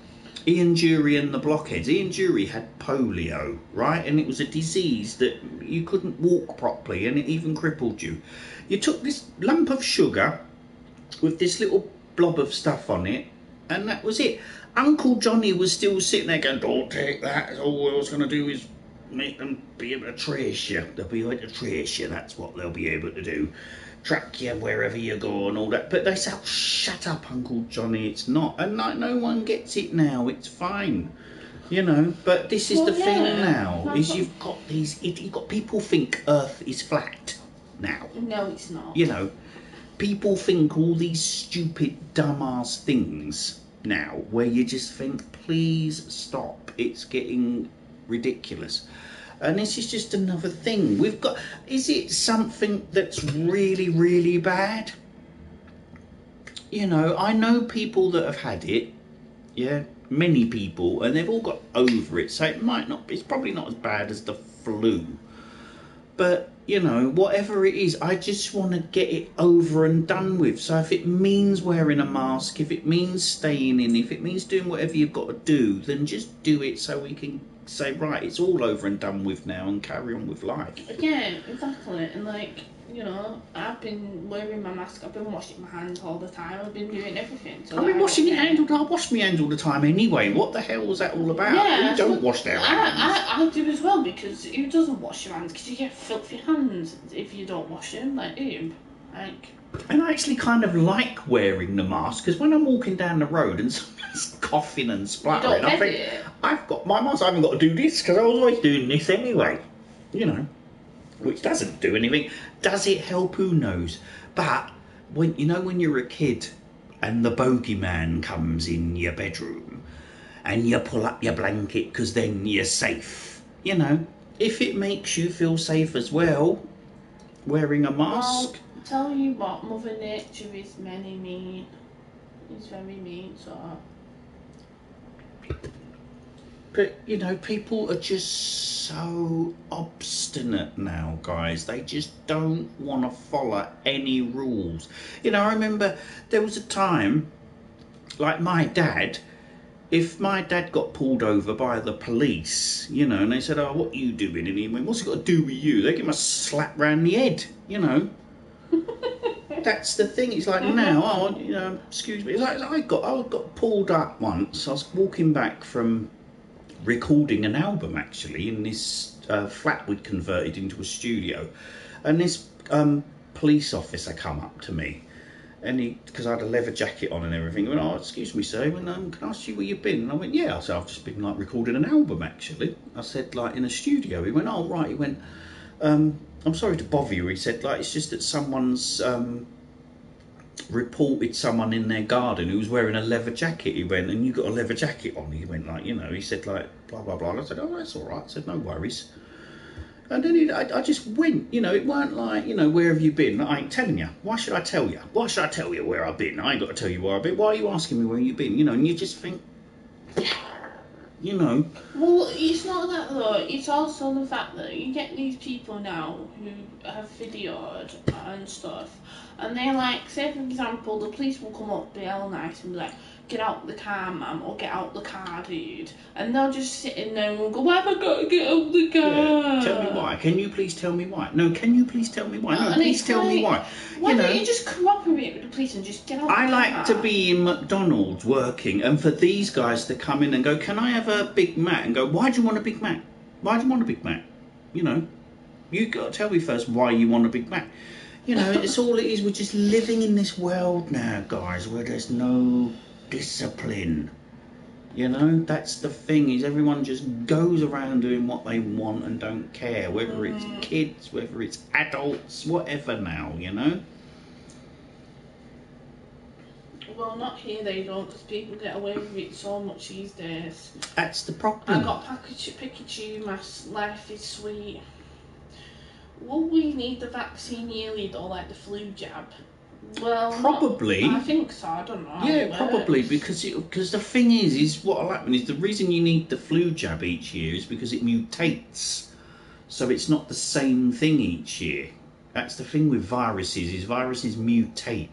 Ian Dury and the Blockheads, Ian Dury had polio, right? And it was a disease that you couldn't walk properly, and it even crippled you. You took this lump of sugar with this little blob of stuff on it, and that was it. Uncle Johnny was still sitting there going, don't take that, all I was going to do is make them be able to trace you. They'll be able to trace you, that's what they'll be able to do. Track you wherever you go and all that. But they say, oh, shut up, Uncle Johnny, it's not. And like, no one gets it now, it's fine. You know, but this is well, the yeah. thing now, is you've got these, you've got people think Earth is flat now. No, it's not. You know, people think all these stupid, dumbass things now where you just think, please stop, it's getting ridiculous. And this is just another thing we've got. Is it something that's really really bad? You know, I know people that have had it, yeah, many people, and they've all got over it, so it might not, it's probably not as bad as the flu, but you know, whatever it is, I just want to get it over and done with. So if it means wearing a mask, if it means staying in, if it means doing whatever you've got to do, then just do it so we can say, right, it's all over and done with now and carry on with life. Yeah, exactly. And like, you know, I've been wearing my mask, I've been washing my hands all the time, I've been doing everything. So I've been washing your hands all the time, I wash my hands all the time anyway. What the hell was that all about? Yeah, you don't wash their hands. I, I, I do as well, because who doesn't wash your hands? Because you get filthy hands if you don't wash them, like, ew. Like... And I actually kind of like wearing the mask, because when I'm walking down the road and someone's coughing and spluttering, I think, it. I've got my mask, I haven't got to do this, because I was always doing this anyway, you know. Which doesn't do anything. Does it help? Who knows? But when you know, when you're a kid and the bogeyman comes in your bedroom and you pull up your blanket because then you're safe, you know, if it makes you feel safe as well wearing a mask. Well, tell you what, Mother Nature is very mean. It's very mean, so But, you know, people are just so obstinate now, guys. They just don't want to follow any rules. You know, I remember there was a time, like my dad, if my dad got pulled over by the police, you know, and they said, oh, what are you doing? And he went, what's it got to do with you? They give him a slap round the head, you know. That's the thing. It's like now, oh, you know, excuse me. It's like I got, I got pulled up once. I was walking back from recording an album, actually, in this uh, flat we'd converted into a studio, and this um, police officer come up to me, and he, because I had a leather jacket on and everything, he went, oh, excuse me, sir, and, um, can I ask you where you've been? And I went, yeah. I said, I've just been like recording an album, actually. I said, like in a studio. He went, oh, right. He went, um, I'm sorry to bother you. He said, like, it's just that someone's um, reported someone in their garden who was wearing a leather jacket. He went, and you got a leather jacket on? He went, like, you know, he said, like, blah, blah, blah. And I said, oh, that's all right. I said, no worries. And then he, I, I just went, you know, it weren't like, you know, where have you been? I ain't telling you. Why should I tell you? Why should I tell you where I've been? I ain't got to tell you where I've been. Why are you asking me where you've been? You know, and you just think, you know. Well, it's not that though. It's also the fact that you get these people now who have videoed and stuff, and they're like, say for example, the police will come up, be all nice and be like, get out the car, ma'am, or get out the car, dude. And they'll just sit in there and go, why have I got to get out the car? Yeah. Tell me why. Can you please tell me why? No, can you please tell me why? No, and please tell like, me why. Why you don't know, you just come up a bit with the police and just get out I the like car? I like to be in McDonald's working, and for these guys to come in and go, can I have a Big Mac? And go, why do you want a Big Mac? Why do you want a Big Mac? You know, you've got to tell me first why you want a Big Mac. You know, it's all it is. We're just living in this world now, guys, where there's no discipline. You know, that's the thing, is everyone just goes around doing what they want and don't care, whether it's kids, whether it's adults, whatever now, you know. Well, not here they don't, because people get away with it so much these days. That's the problem. I got Pikachu, my life is sweet. Will we need the vaccine yearly though, like the flu jab? Well, probably. Not, I think so. I don't know. Yeah, probably because it, because the thing is, is what will happen is the reason you need the flu jab each year is because it mutates, so it's not the same thing each year. That's the thing with viruses, is viruses mutate.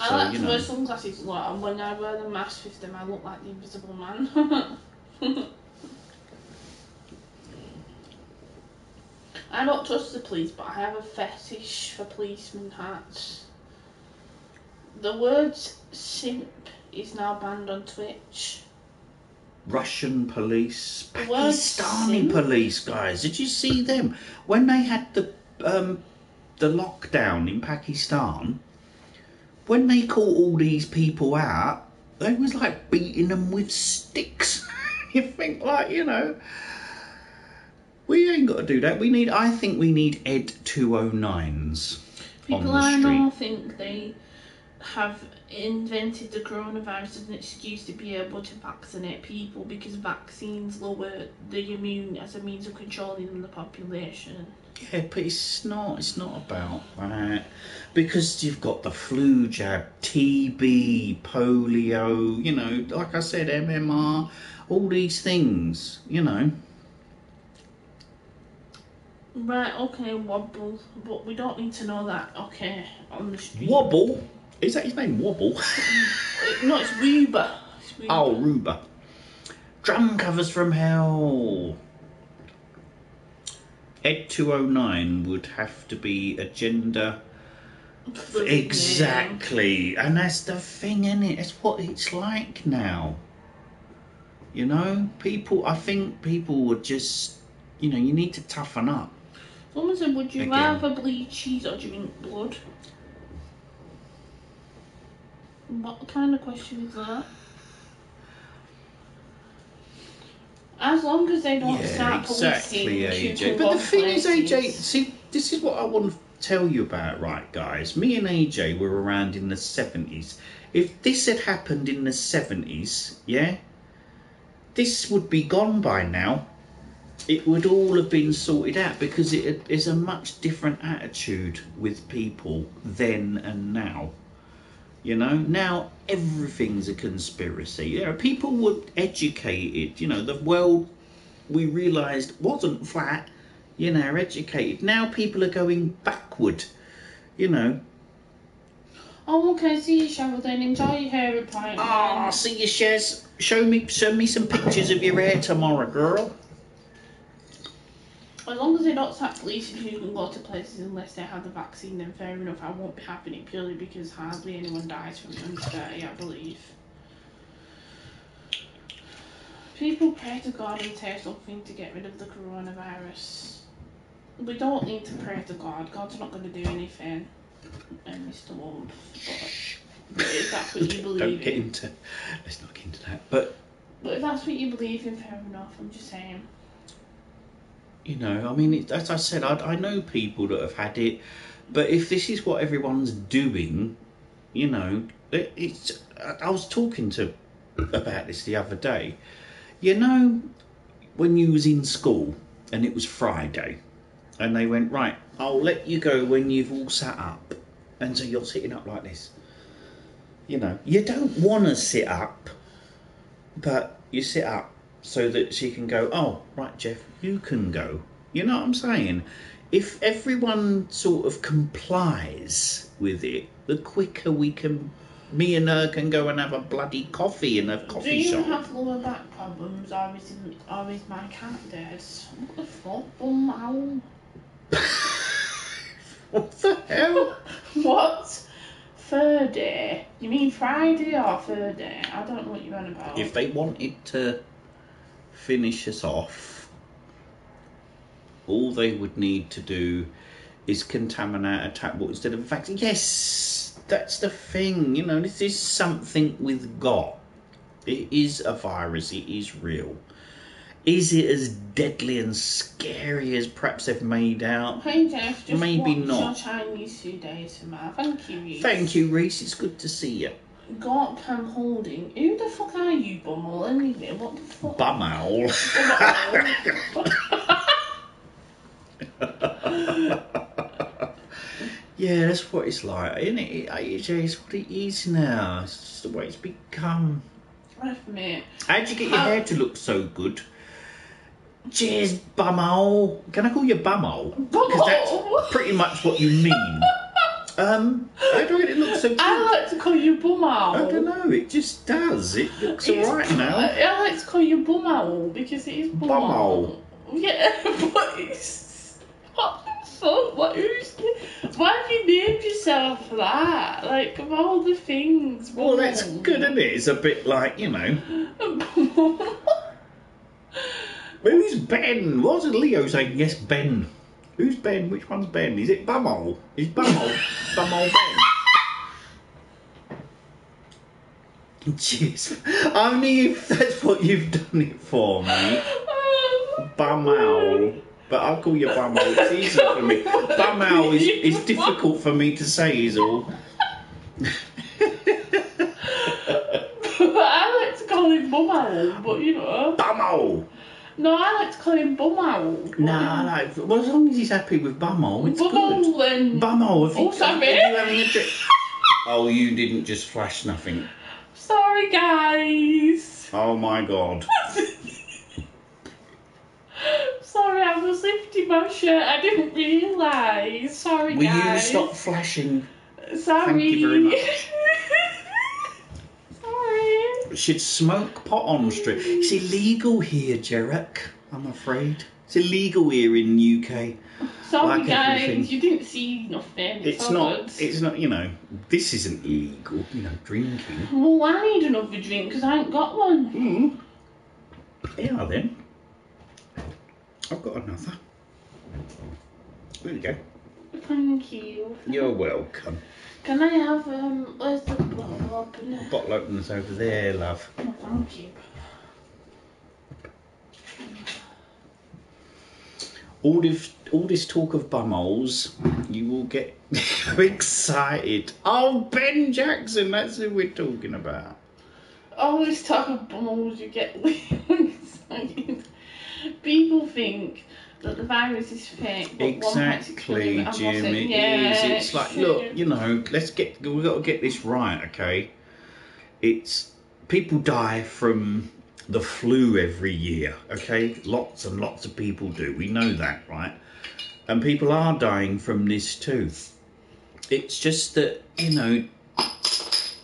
I so, like to know. wear sunglasses a lot, and when I wear the mask with them, I look like the Invisible Man. I don't trust the police, but I have a fetish for policeman hats. The word simp is now banned on Twitch. Russian police, Pakistani police, guys. Did you see them? When they had the um, the lockdown in Pakistan, when they caught all these people out, they was like beating them with sticks. You think, like, you know, we ain't got to do that. We need, I think we need E D two oh nines on the street. People I know think they have invented the coronavirus as an excuse to be able to vaccinate people because vaccines lower the immune as a means of controlling the population. Yeah, but it's not, it's not about that. Because you've got the flu jab, T B, polio, you know, like I said, M M R, all these things, you know. Right, okay, Wobble, but we don't need to know that, okay, on the street. Wobble? Is that his name, Wobble? No, it's Ruba. It's Ruba. Oh, Ruba. Drum covers from hell. E D two oh nine would have to be agenda. Exactly, and that's the thing, isn't it? That's what it's like now. You know, people, I think people would just, you know, you need to toughen up. Someone said, would you Again. rather bleed cheese or drink blood? What kind of question is that? As long as they don't yeah, start exactly, policing. A J. But the thing is, A J, see, this is what I want to tell you about, right, guys? Me and A J were around in the seventies. If this had happened in the seventies, yeah, this would be gone by now. It would all have been sorted out because it is a much different attitude with people then and now. You know, now everything's a conspiracy. You know, people were educated. You know, the world we realised wasn't flat. You know, educated. Now people are going backward. You know. Oh, okay. See you, Cheryl. Then enjoy your hair appointment. Ah, oh, see you, Shez. Show me, show me some pictures of your hair tomorrow, girl. As long as they're not sacked, at least you can go to places unless they have the vaccine, then fair enough. I won't be happening purely because hardly anyone dies from it under thirty, I believe. People pray to God and say something to get rid of the coronavirus. We don't need to pray to God. God's not going to do anything. And Mister Won't. But if that's what you believe don't get in. Into, let's not get into that. But, but if that's what you believe in, fair enough. I'm just saying. You know, I mean, it, as I said, I, I know people that have had it, but if this is what everyone's doing, you know, it, it's. I, I was talking to about this the other day. You know, when you was in school and it was Friday, and they went, right, I'll let you go when you've all sat up, and so you're sitting up like this. You know, you don't want to sit up, but you sit up. So that she can go, oh, right, Jeff, you can go. You know what I'm saying? If everyone sort of complies with it, the quicker we can, me and her can go and have a bloody coffee in a coffee shop. Do you have lower back problems, or is, it, or is my cat dead? What the fuck, bum owl? What the hell? What? Third day? You mean Friday or third day? I don't know what you're on about. If they wanted to finish us off, all they would need to do is contaminate a tap water instead of a vaccine. Yes, that's the thing. You know, this is something we've got. It is a virus. It is real. Is it as deadly and scary as perhaps they've made out? Hey Jeff, just maybe not. Your Chinese food A S M R. Thank you, Reese. Thank you, Reese. It's good to see you. Got Cam Holding. Who the fuck are you, bum owl? Anyway, what the fuck? Bum owl. Yeah, that's what it's like, isn't it? A J, it's what it is now. It's just the way it's become. Mate. How'd you get your How... hair to look so good? Cheers, bum owl. Can I call you bum owl? Because that's pretty much what you mean. Um, I don't it looks so cute. I like to call you bum owl. I don't know, it just does. It looks alright now. I like to call you bum owl because it is bum, bum owl. owl. Yeah, but it's... What the fuck? What, who's, why have you named yourself that? Like, of all the things. Bum well, that's good, isn't it? It's a bit like, you know. Who's Ben? What's Leo saying? Yes, Ben. Who's Ben? Which one's Ben? Is it Bumhole? Is Bumhole Bumhole Ben? Jeez. Only if that's what you've done it for, mate. Bumhole. But I'll call you Bumhole. It's easier for me. Bumhole is, is difficult for me to say, is all. I like to call him Bumhole, but you know. Bumhole! No, I like to call him bum owl. No, I like. Well, as long as he's happy with bum owl, it's bum good. Bum owl and bum owl. If oh, you, sorry. If you having a drink. Oh, you didn't just flash nothing. Sorry, guys. Oh my God. Sorry, I was lifting my shirt. I didn't realise. Sorry, Will guys. Will you stop flashing? Sorry. Thank you very much. Should smoke pot on street. It's illegal here, Jerek, I'm afraid. It's illegal here in the U K. Sorry, like guys, everything. You didn't see nothing. It's, it's not, good. It's not, you know, this isn't illegal, you know, drinking. Well, I need another drink because I haven't got one. Mm. Yeah, then. I've got another. There you go. Thank you. You're welcome. Can I have, um, where's the bottle opener? The bottle opener's over there, love. Oh, thank you. All this, all this talk of bumholes, you will get excited. Oh, Ben Jackson, that's who we're talking about. All this talk of bumholes, you get excited. People think Look, the virus is fake. Exactly, Jim. It is. It's like, look, you know, let's get. We've got to get this right, okay? It's people die from the flu every year, okay? Lots and lots of people do. We know that, right? And people are dying from this too. It's just that, you know,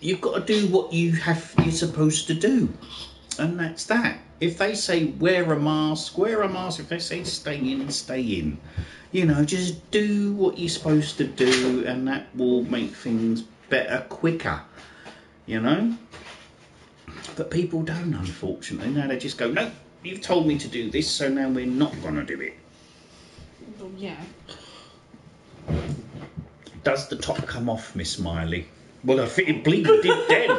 you've got to do what you have. You're supposed to do, and that's that. If they say wear a mask, wear a mask. If they say stay in, stay in. You know, just do what you're supposed to do, and that will make things better quicker, you know? But people don't, unfortunately. Now they just go, no, you've told me to do this, so now we're not going to do it. Well, yeah. Does the top come off, Miss Miley? Well, I think it bleeded then.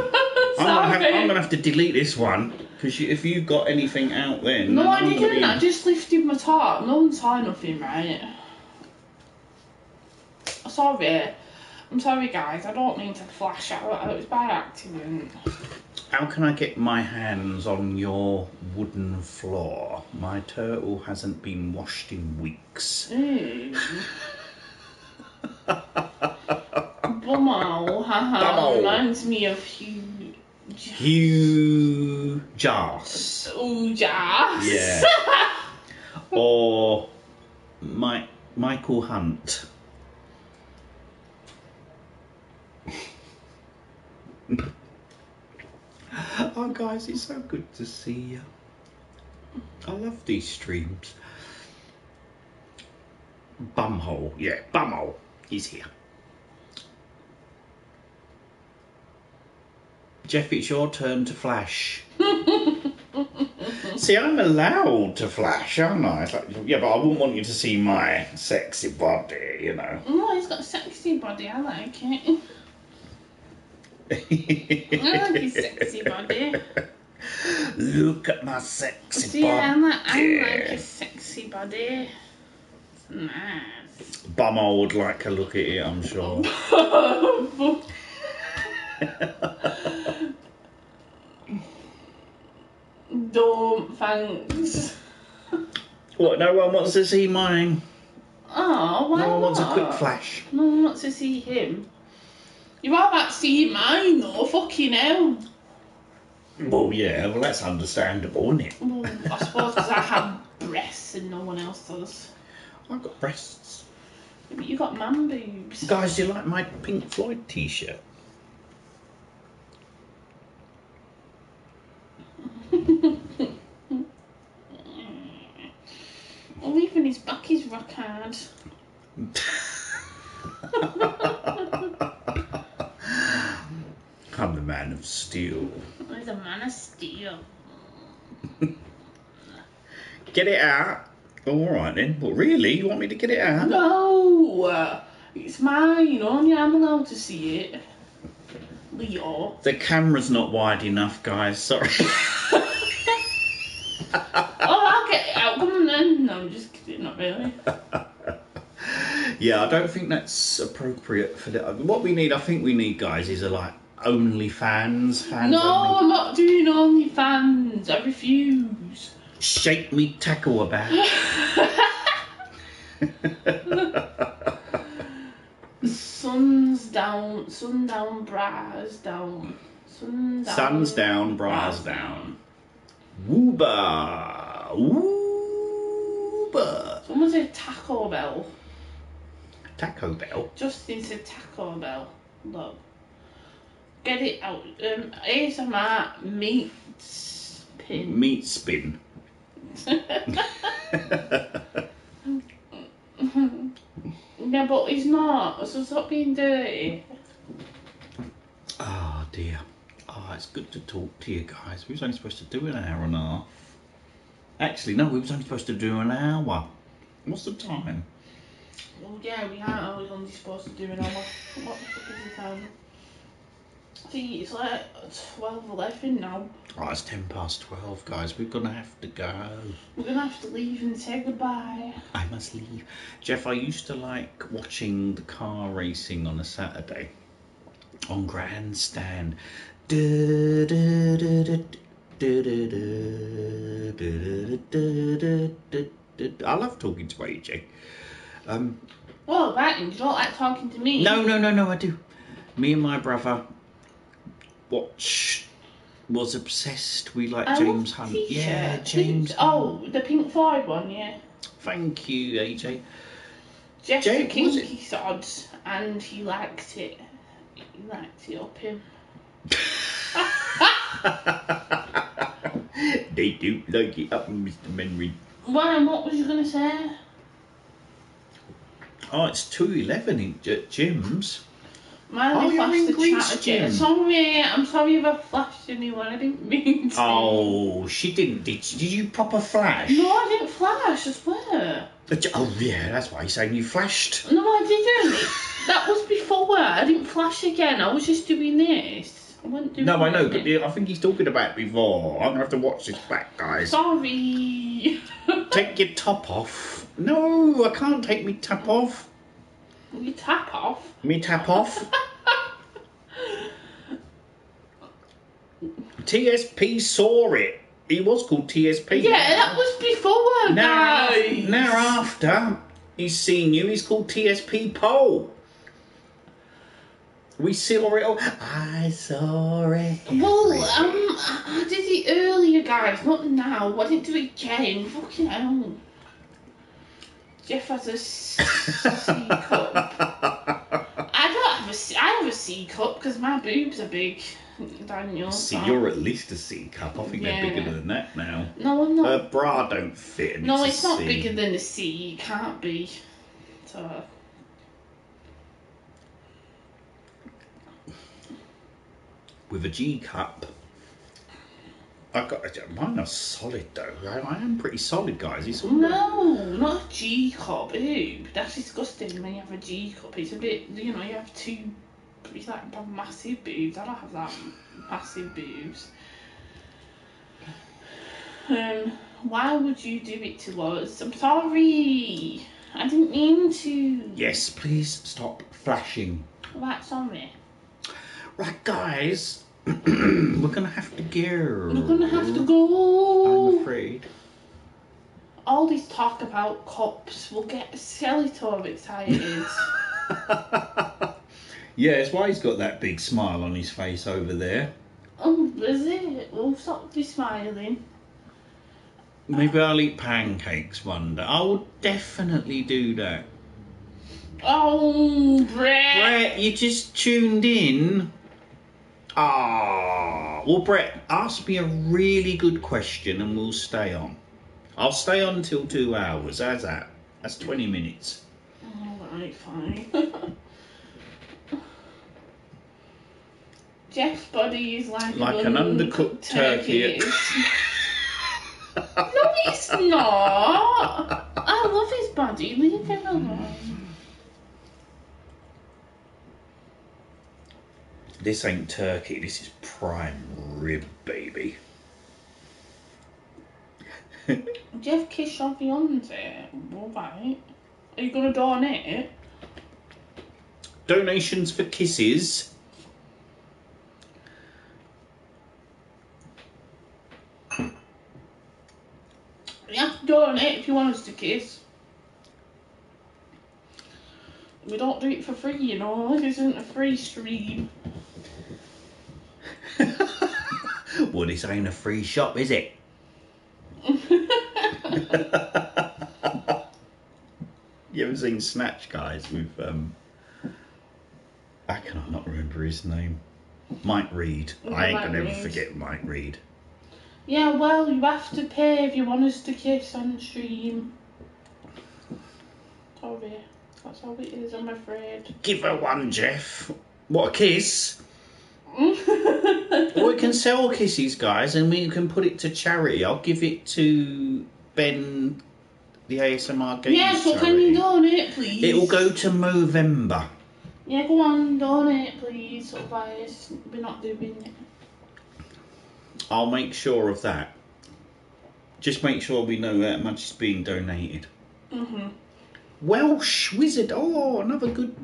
I'm going to have to delete this one. Because if you got anything out then... No, I didn't. Be... I just lifted my top. No one saw nothing, right? Sorry. I'm sorry, guys. I don't mean to flash out. It was by accident. How can I get my hands on your wooden floor? My turtle hasn't been washed in weeks. Mm. Bummo. Haha. Reminds me of Hugh. Hugh Jars. Ooh, Jars. Yeah. Or Mike, Michael Hunt. Oh, guys, it's so good to see you. I love these streams. Bumhole. Yeah, Bumhole. He's here. Jeff, it's your turn to flash. See, I'm allowed to flash, aren't I? It's like, yeah, but I wouldn't want you to see my sexy body, you know. No, he's got a sexy body. I like it. I like his sexy body. Look at my sexy See, body. Yeah, I like, I like his sexy body. It's nice. Bummer would like a look at it, I'm sure. Don't, thanks. What, no one wants to see mine? Oh, why not? No one wants a quick flash. No one wants to see him. You have actually seen mine though, fucking hell. Well, yeah, well that's understandable, isn't it? Well, I suppose because I have breasts and no one else does. I've got breasts. Yeah, but you got man boobs. Guys, do you like my Pink Floyd t-shirt? Or even his back is rock hard. I'm the man of steel. He's a man of steel. Get it out. Oh, all right then. Well, really, you want me to get it out? No, it's mine. Only I'm allowed to see it. Leo. The camera's not wide enough, guys. Sorry. Oh, I'll get it out. Come on then. No, I'm just kidding. Not really. Yeah, I don't think that's appropriate for the. What we need, I think we need, guys, is a like OnlyFans. Fans no, only. I'm not doing OnlyFans. I refuse. Shake me tackle about. Sun's down, sundown, bras down. Sundown, sun's down, bras down. Wooba, wooba. Someone said Taco Bell. Taco Bell? Justin said Taco Bell. Look. Get it out. Um, A S M R meat spin. Meat spin. Yeah, but he's not. So stop being dirty. Oh dear. Oh, it's good to talk to you guys. We was only supposed to do an hour and a half. Actually, no, we was only supposed to do an hour. What's the time? Well, yeah, we are always only supposed to do an hour. What the fuck is the time? See, it's like twelve eleven now. Right, it's ten past twelve, guys. We're going to have to go. We're going to have to leave and say goodbye. I must leave. Jeff, I used to like watching the car racing on a Saturday on Grandstand. I love talking to A J. Um, well, that you don't like talking to me. No, no, no, no, I do. Me and my brother watched, was obsessed. We like James Hunt. Yeah, James. Oh, the pink Floyd one, yeah. Thank you, A J. Jeff the Kinky Sods, and he liked it. He liked it up him. They do like it up, Mister Memory. Well, what was you going to say? Oh, it's two eleven at Jim's. My oh, you're in Greece, Jim. Sorry, I'm sorry if I flashed anyone. I didn't mean to. Oh, she didn't. Did, did you pop a flash? No, I didn't flash, I swear. But, oh, yeah, that's why you're saying you flashed. No, I didn't. That was before. I didn't flash again. I was just doing this. I wasn't doing No, I know, but I think he's talking about before. I'm going to have to watch this back, guys. Sorry. Take your top off. No, I can't take me top off. You tap off. Me tap off. T S P saw it. He was called T S P. Yeah, that was before. Now, guys. Now after he's seen you, he's called T S P Pole. We saw it all. I saw it. Well, um, I did it earlier, guys. Not now. I didn't do it again. Fucking hell. Jeff has a C, C cup. I don't have a C. I have a C cup because my boobs are big. Daniel. See, so. You're at least a C cup. I think yeah. They're bigger than that now. No, I'm not. Her bra don't fit. And no, it's, it's not C. Bigger than a C. It can't be. So. With a G cup. I got mine are solid though. I, I am pretty solid, guys. It's all no, right. Not a G cup. Ew, that's disgusting. When you have a G cup, it's a bit. You know, you have two. It's like massive boobs. I don't have that massive boobs. Um, why would you do it to us? I'm sorry. I didn't mean to. Yes, please stop flashing. Right, sorry. Right, guys. We're gonna have to go. We're gonna have to go. I'm afraid. All this talk about cops will get Skeletor excited. Yeah, that's why he's got that big smile on his face over there. Oh, is it? Well, stop be smiling. Maybe uh, I'll eat pancakes one day. I will definitely do that. Oh, Brett! Brett, you just tuned in. Ah, well, Brett, ask me a really good question and we'll stay on. I'll stay on until two hours. How's that? That's twenty minutes. Alright, fine. Jeff's body is like, like an, an undercooked turkey. No, it's not. I love his body. Leave him alone. This ain't turkey, this is prime rib, baby. Jeff kissed your fiance. Alright. Are you gonna donate? Donations for kisses. You have to donate if you want us to kiss. We don't do it for free, you know. This isn't a free stream. Well, this ain't a free shop, is it? You haven't seen Snatch, guys, with, um... I cannot not remember his name. Mike Reed. What I ain't gonna ever forget Mike Reed. Yeah, well, you have to pay if you want us to kiss on stream. Sorry. That's how it is, I'm afraid. Give her one, Jeff. What, a kiss? Well, we can sell kisses, guys, and we can put it to charity. I'll give it to Ben, the A S M R Games. Yeah, so charity. Can you donate, please? It will go to Movember. Yeah, go on, donate, please. Otherwise, we're not doing it. I'll make sure of that. Just make sure we know how much is being donated. Mm-hmm. Welsh Wizard. Oh, another good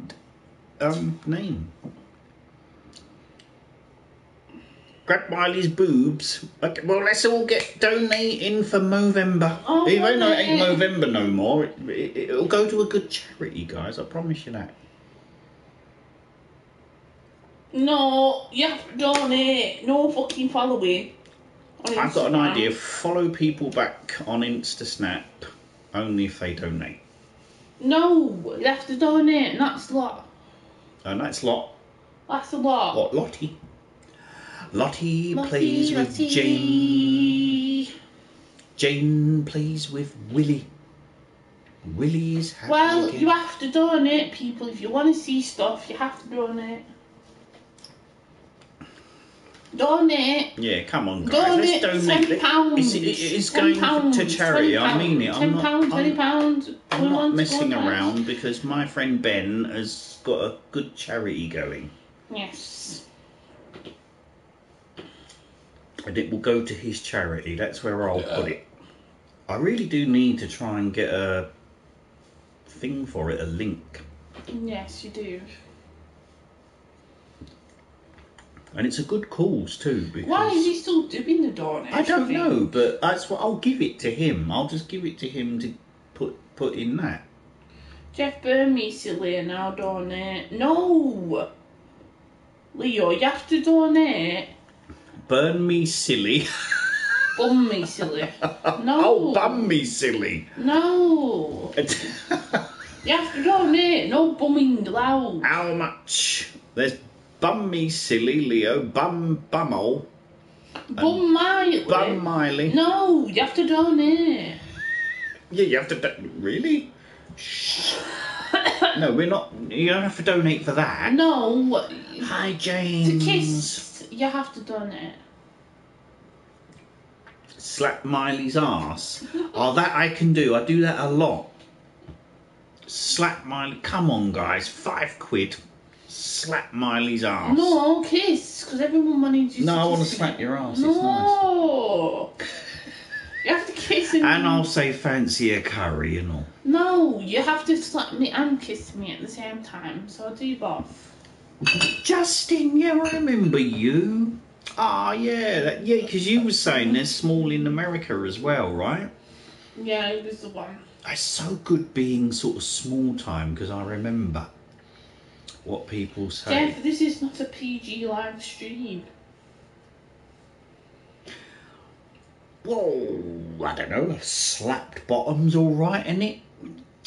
um name. Greg Miley's boobs. Okay, well, let's all get donating for Movember. Oh, even though it ain't Movember no more, it, it, it'll go to a good charity, guys. I promise you that. No, you have to donate. No fucking following. I've got an idea. Follow people back on Insta Snap only if they donate. No, you have to donate. That's a lot. And that's a lot. That's a lot. What, Lottie? Lottie, Lottie plays Lottie. with Jane. Jane plays with Willie. Willie's happy. Well, again. You have to donate, people. If you want to see stuff, you have to donate. Donate. Yeah, come on, guys. Donate. Let's donate. Ten pounds. It's, it's going pounds, to charity. I mean it. Ten pounds. Twenty pounds. I'm not messing around because my friend Ben has got a good charity going. Yes. And it will go to his charity. That's where I'll yeah. put it. I really do need to try and get a thing for it, a link. Yes, you do. And it's a good cause too. Because why is he still doing the donation? I don't thing? know, but that's what I'll give it to him. I'll just give it to him to put put in that. Jeff Burmese is silly and I'll donate. No, Leo, you have to donate. Burn me silly. Bum me silly. No. Oh, bum me silly. No. You have to donate. No bumming allowed. How much? There's. Bum me silly, Leo. Bum bumhole. Bum Miley. Bum Miley. No, you have to donate. Yeah, you have to. Do really? Shh. No, we're not. You don't have to donate for that. No. Hi, James. To kiss, you have to donate. Slap Miley's ass. Oh, that I can do. I do that a lot. Slap Miley. Come on, guys. Five quid. Slap Miley's ass. No, kiss, because everyone needs you. No, to I want to slap your ass. No, it's nice. You have to kiss me. And I'll say fancy a curry and all. No, you have to slap me and kiss me at the same time. So I'll do both. Justin, yeah, I remember you. Ah, oh, yeah, that, yeah, because you were saying they're small in America as well, right? Yeah, it was the one. It's so good being sort of small time because I remember. What people say. Jeff, this is not a P G live stream. Whoa, I don't know. Slapped bottom's all right, isn't it?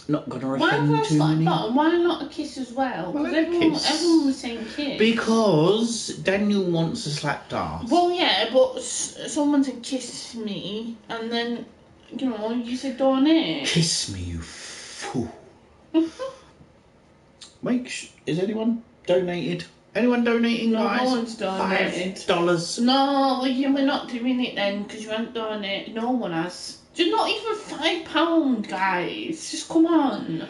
Not gonna offend Why too many. Bottom? Why not a kiss as well? Because everyone, everyone was saying kiss. Because Daniel wants a slapped ass. Well, yeah, but someone said kiss me, and then you know you said donate. Kiss me, you fool. Make sh is anyone donated? Anyone donating, no, guys? No one's donated. Five dollars. No, well, you were not doing it then because you haven't donated. No one has. You're not even five pound, guys. Just come on.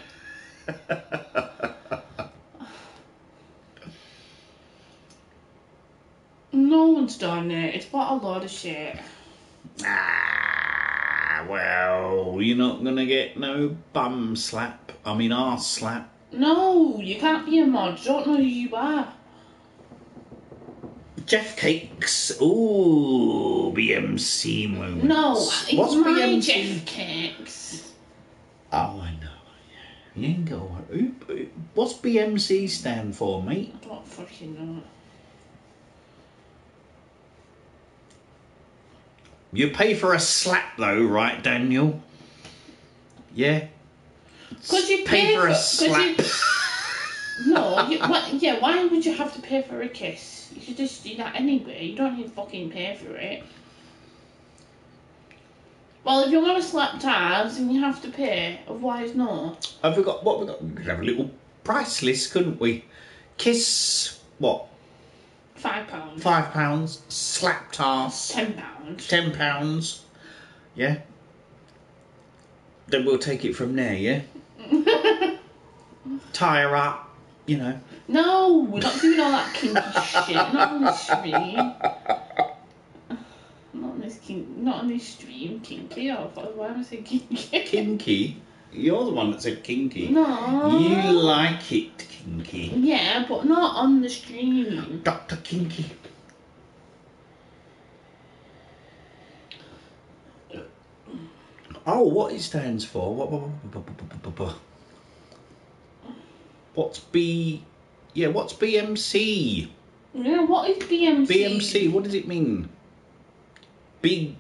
No one's donated. What a load of shit. Ah, well, you're not gonna get no bum slap. I mean, arse slap. No, you can't be a mod. You don't know who you are. Jeff Cakes. Ooh, B M C moments. No, it's What's my B M C? Jeff Cakes. Oh, I know. Yeah. You ain't got one. What's B M C stand for, mate? I don't fucking know. You pay for a slap, though, right, Daniel? Yeah. Because you pay, pay for, for a slap. You, no, you, well, yeah, why would you have to pay for a kiss? You could just do that anyway. You don't need to fucking pay for it. Well, if you're going to slap tabs and you have to pay, otherwise not. Have we got, what we got? We could have a little price list, couldn't we? Kiss, what? Five pounds. Five pounds. Slap ass. Ten pounds. Ten pounds. Yeah. Then we'll take it from there, yeah? Tire up, you know. No, we're not doing all that kinky shit. Not on this stream. Not on this kin not on this stream, kinky. Or why am I saying kinky? Kinky? You're the one that said kinky. No. You like it, kinky. Yeah, but not on the stream. Doctor Kinky. Oh, what it stands for? What? What what's B? Yeah, what's B M C? Yeah, what is B M C? B M C. What does it mean? Big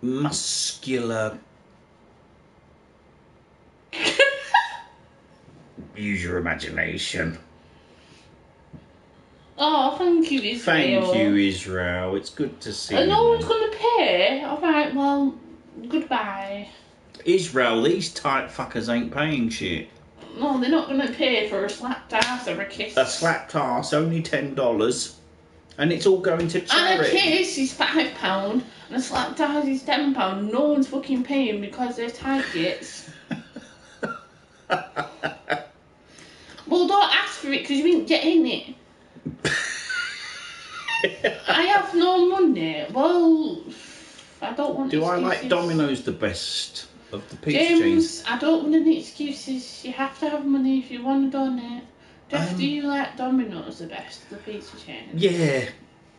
muscular. Use your imagination. Oh, thank you, Israel. Thank you, Israel. It's good to see you. No one's going to pay? Alright, well, goodbye. Israel, these tight fuckers ain't paying shit. No, they're not going to pay for a slapped ass or a kiss. A slapped ass, only ten dollars. And it's all going to charity. And a kiss is five pounds. And a slapped ass is ten pounds. No one's fucking paying because they're targets. Well, don't ask for it because you ain't getting it. I have no money. Well, I don't want Do excuses. I like Domino's the best of the pizza James, chains? I don't want any excuses. You have to have money if you want to donate. Jeff, um, do you like Domino's the best of the pizza chains? Yeah.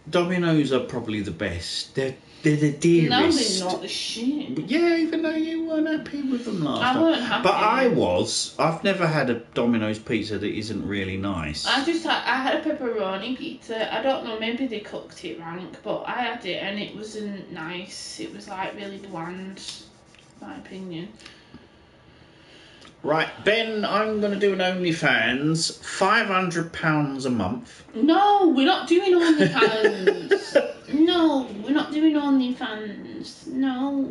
Domino's are probably the best. They're, they're the dearest. No, they're not the shit. But yeah, even though you weren't happy with them last I time. I weren't happy. But I was. I've never had a Domino's pizza that isn't really nice. I just had, I had a pepperoni pizza. I don't know, maybe they cooked it rank, but I had it and it wasn't nice. It was like really bland, in my opinion. Right, Ben, I'm going to do an OnlyFans, five hundred pounds a month. No, we're not doing OnlyFans. No, we're not doing OnlyFans. No.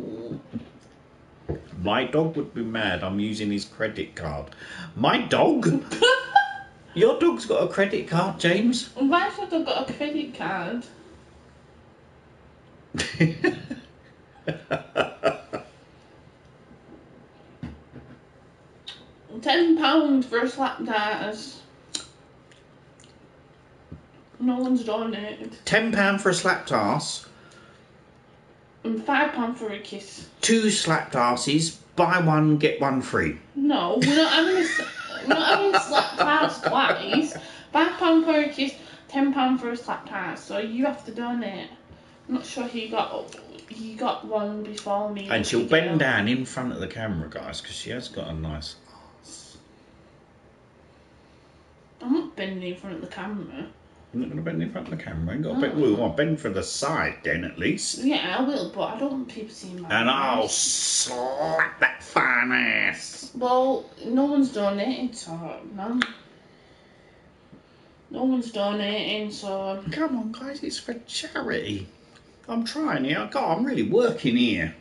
My dog would be mad. I'm using his credit card. My dog? Your dog's got a credit card, James. Why's your dog got a credit card? Ten pounds for a slap dance. No one's donated. Ten pound for a slapped ass. And five pound for a kiss. Two slapped asses. Buy one, get one free. No, we're not having a, we're not having a slapped ass twice. Five pound for a kiss. Ten pound for a slapped ass. So you have to donate. I'm not sure he got up. He got one before me. And she'll bend down in front of the camera, guys, because she has got a nice. I'm not bending in front of the camera. I'm not going to bend in front of the camera. I ain't got to bend. Well, I'll bend for the side then, at least. Yeah, I will, but I don't want people seeing my. And I'll slap that fine ass. Well, no one's donating, so no. No one's donating, so. Come on, guys, it's for charity. I'm trying here. God, I'm really working here.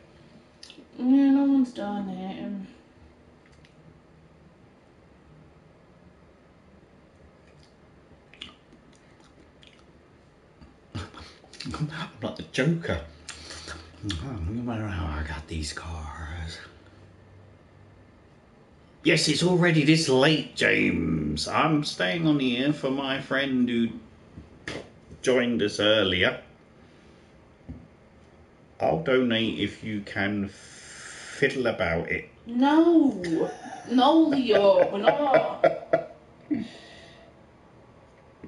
Yeah, no one's donating. I'm like the Joker. Oh, no matter how I got these cars. Yes, it's already this late, James. I'm staying on here for my friend who joined us earlier. I'll donate if you can fiddle about it. No. No, Leo. No.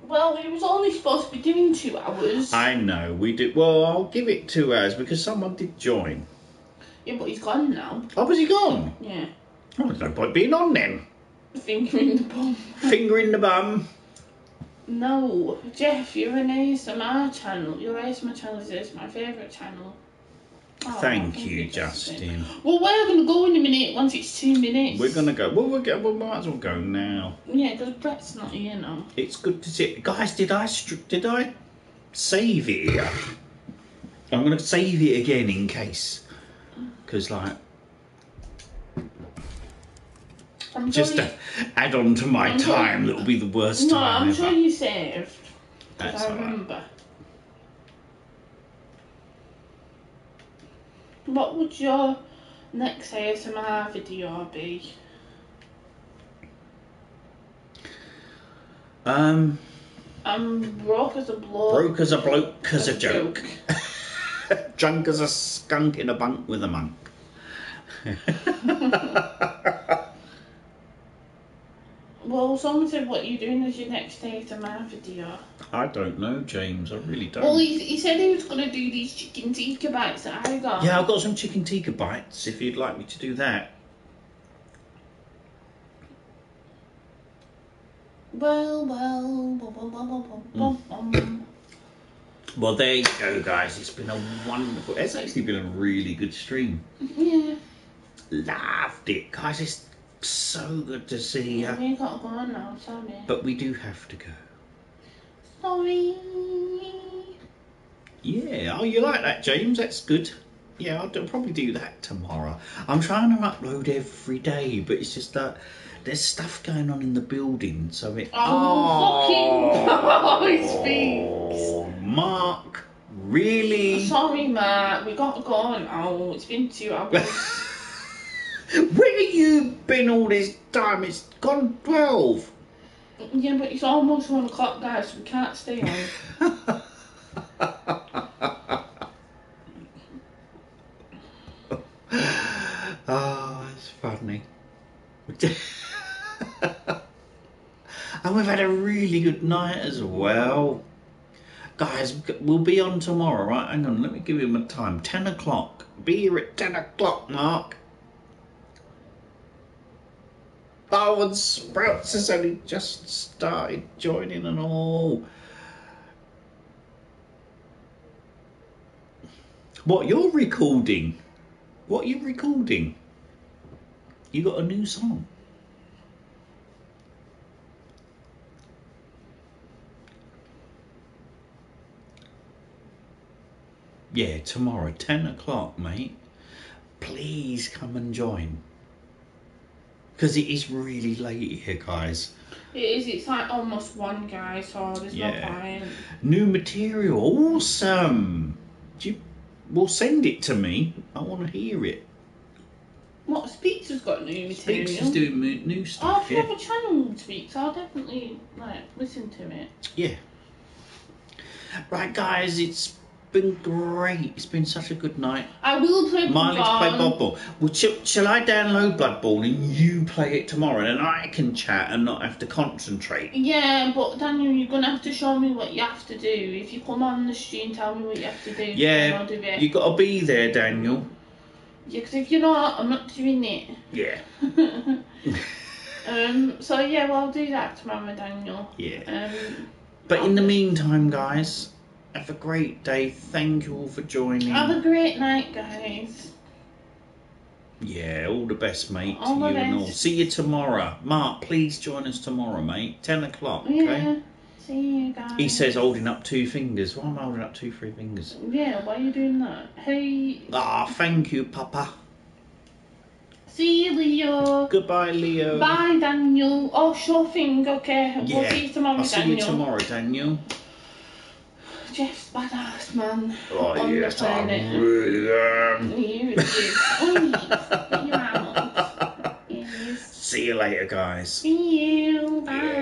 Well, it was only supposed to be doing two hours. I know, we did. Well, I'll give it two hours because someone did join. Yeah, but he's gone now. Oh, was he gone? Yeah. Oh, there's no point being on then. Finger in the bum. Finger in the bum. No, Jeff, you're an A S M R channel. Your A S M R channel is my favourite channel. Oh, Thank you, Justin. Well, we're going to go in a minute once it's two minutes. We're going to go. Well, we'll get, we might as well go now. Yeah, because Brett's not here now. It's good to see. Guys, did I did I save it here? I'm going to save it again in case. Because, like, I'm just sure to you, add on to my I'm time, sure, that'll be the worst no, time No, I'm sure ever. You saved. That's I remember. Right. What would your next A S M R video be? Um. I'm broke as a bloke. Broke as a bloke, as, as a joke. joke. Drunk as a skunk in a bunk with a monk. Well, someone said, what are you doing as your next A S M R video? I don't know, James. I really don't. Well, he, he said he was going to do these chicken tikka bites that I got. Yeah, I've got some chicken tikka bites, if you'd like me to do that. Well, well, well, well, well, well, well, there you go, guys. It's been a wonderful... It's actually been a really good stream. Yeah. Loved it, guys. It's so good to see you. We've got to go now, sorry. But we do have to go. Sorry. Yeah. Oh, you like that, James? That's good. Yeah, I'll probably do that tomorrow. I'm trying to upload every day, but it's just that... There's stuff going on in the building, so it... Oh, oh fucking... Oh, it speaks. Mark, really? Sorry, Mark, we got to go on. Oh, it's been two hours. Where have you been all this time? It's gone twelve. Yeah, but it's almost one o'clock, guys, so we can't stay on. Oh, that's funny. And we've had a really good night as well, guys. We'll be on tomorrow, right? Hang on, let me give him a time. Ten o'clock. Be here at ten o'clock, Mark. Oh, and Sprouts has only just started joining and all. What you're recording? What are you recording? You got a new song? Yeah, tomorrow, ten o'clock, mate. Please come and join. Because it is really late here, guys. It is, it's like almost one, guys, so there's yeah. no point. New material, awesome. Do you, well, send it to me. I want to hear it. What, Speaks has got new material? Speaks is doing new stuff. Oh, if you have a channel, Speaks, I'll definitely like listen to it. Yeah. Right, guys, it's been great. It's been such a good night. I will play Blood Bowl. Miley's play Blood Bowl. Well, shall, shall I download Blood Bowl and you play it tomorrow, and I can chat and not have to concentrate? Yeah, but Daniel, you're gonna have to show me what you have to do. If you come on the stream, tell me what you have to do. Yeah, I'll do it. You gotta be there, Daniel. Yeah, because if you're not, I'm not doing it. Yeah. um. So, yeah, well, I'll do that tomorrow, Daniel. Yeah. Um, but I'll... in the meantime, guys, have a great day. Thank you all for joining. Have a great night, guys. Yeah, all the best, mate. All to the you best. And all. See you tomorrow. Mark, please join us tomorrow, mate. ten o'clock, yeah. Okay? See you guys. He says holding up two fingers. Why am I holding up two free fingers? Yeah, why are you doing that? Hey. Ah, oh, thank you, Papa. See you, Leo. Goodbye, Leo. Bye, Daniel. Oh, sure thing, okay. Yeah. We'll see you tomorrow, I'll Daniel. I'll see you tomorrow, Daniel. Jeff's badass, man. Oh, on yes, the I really am. You, oh, yes. You are. Yes. See you later, guys. See you. Bye. Yeah.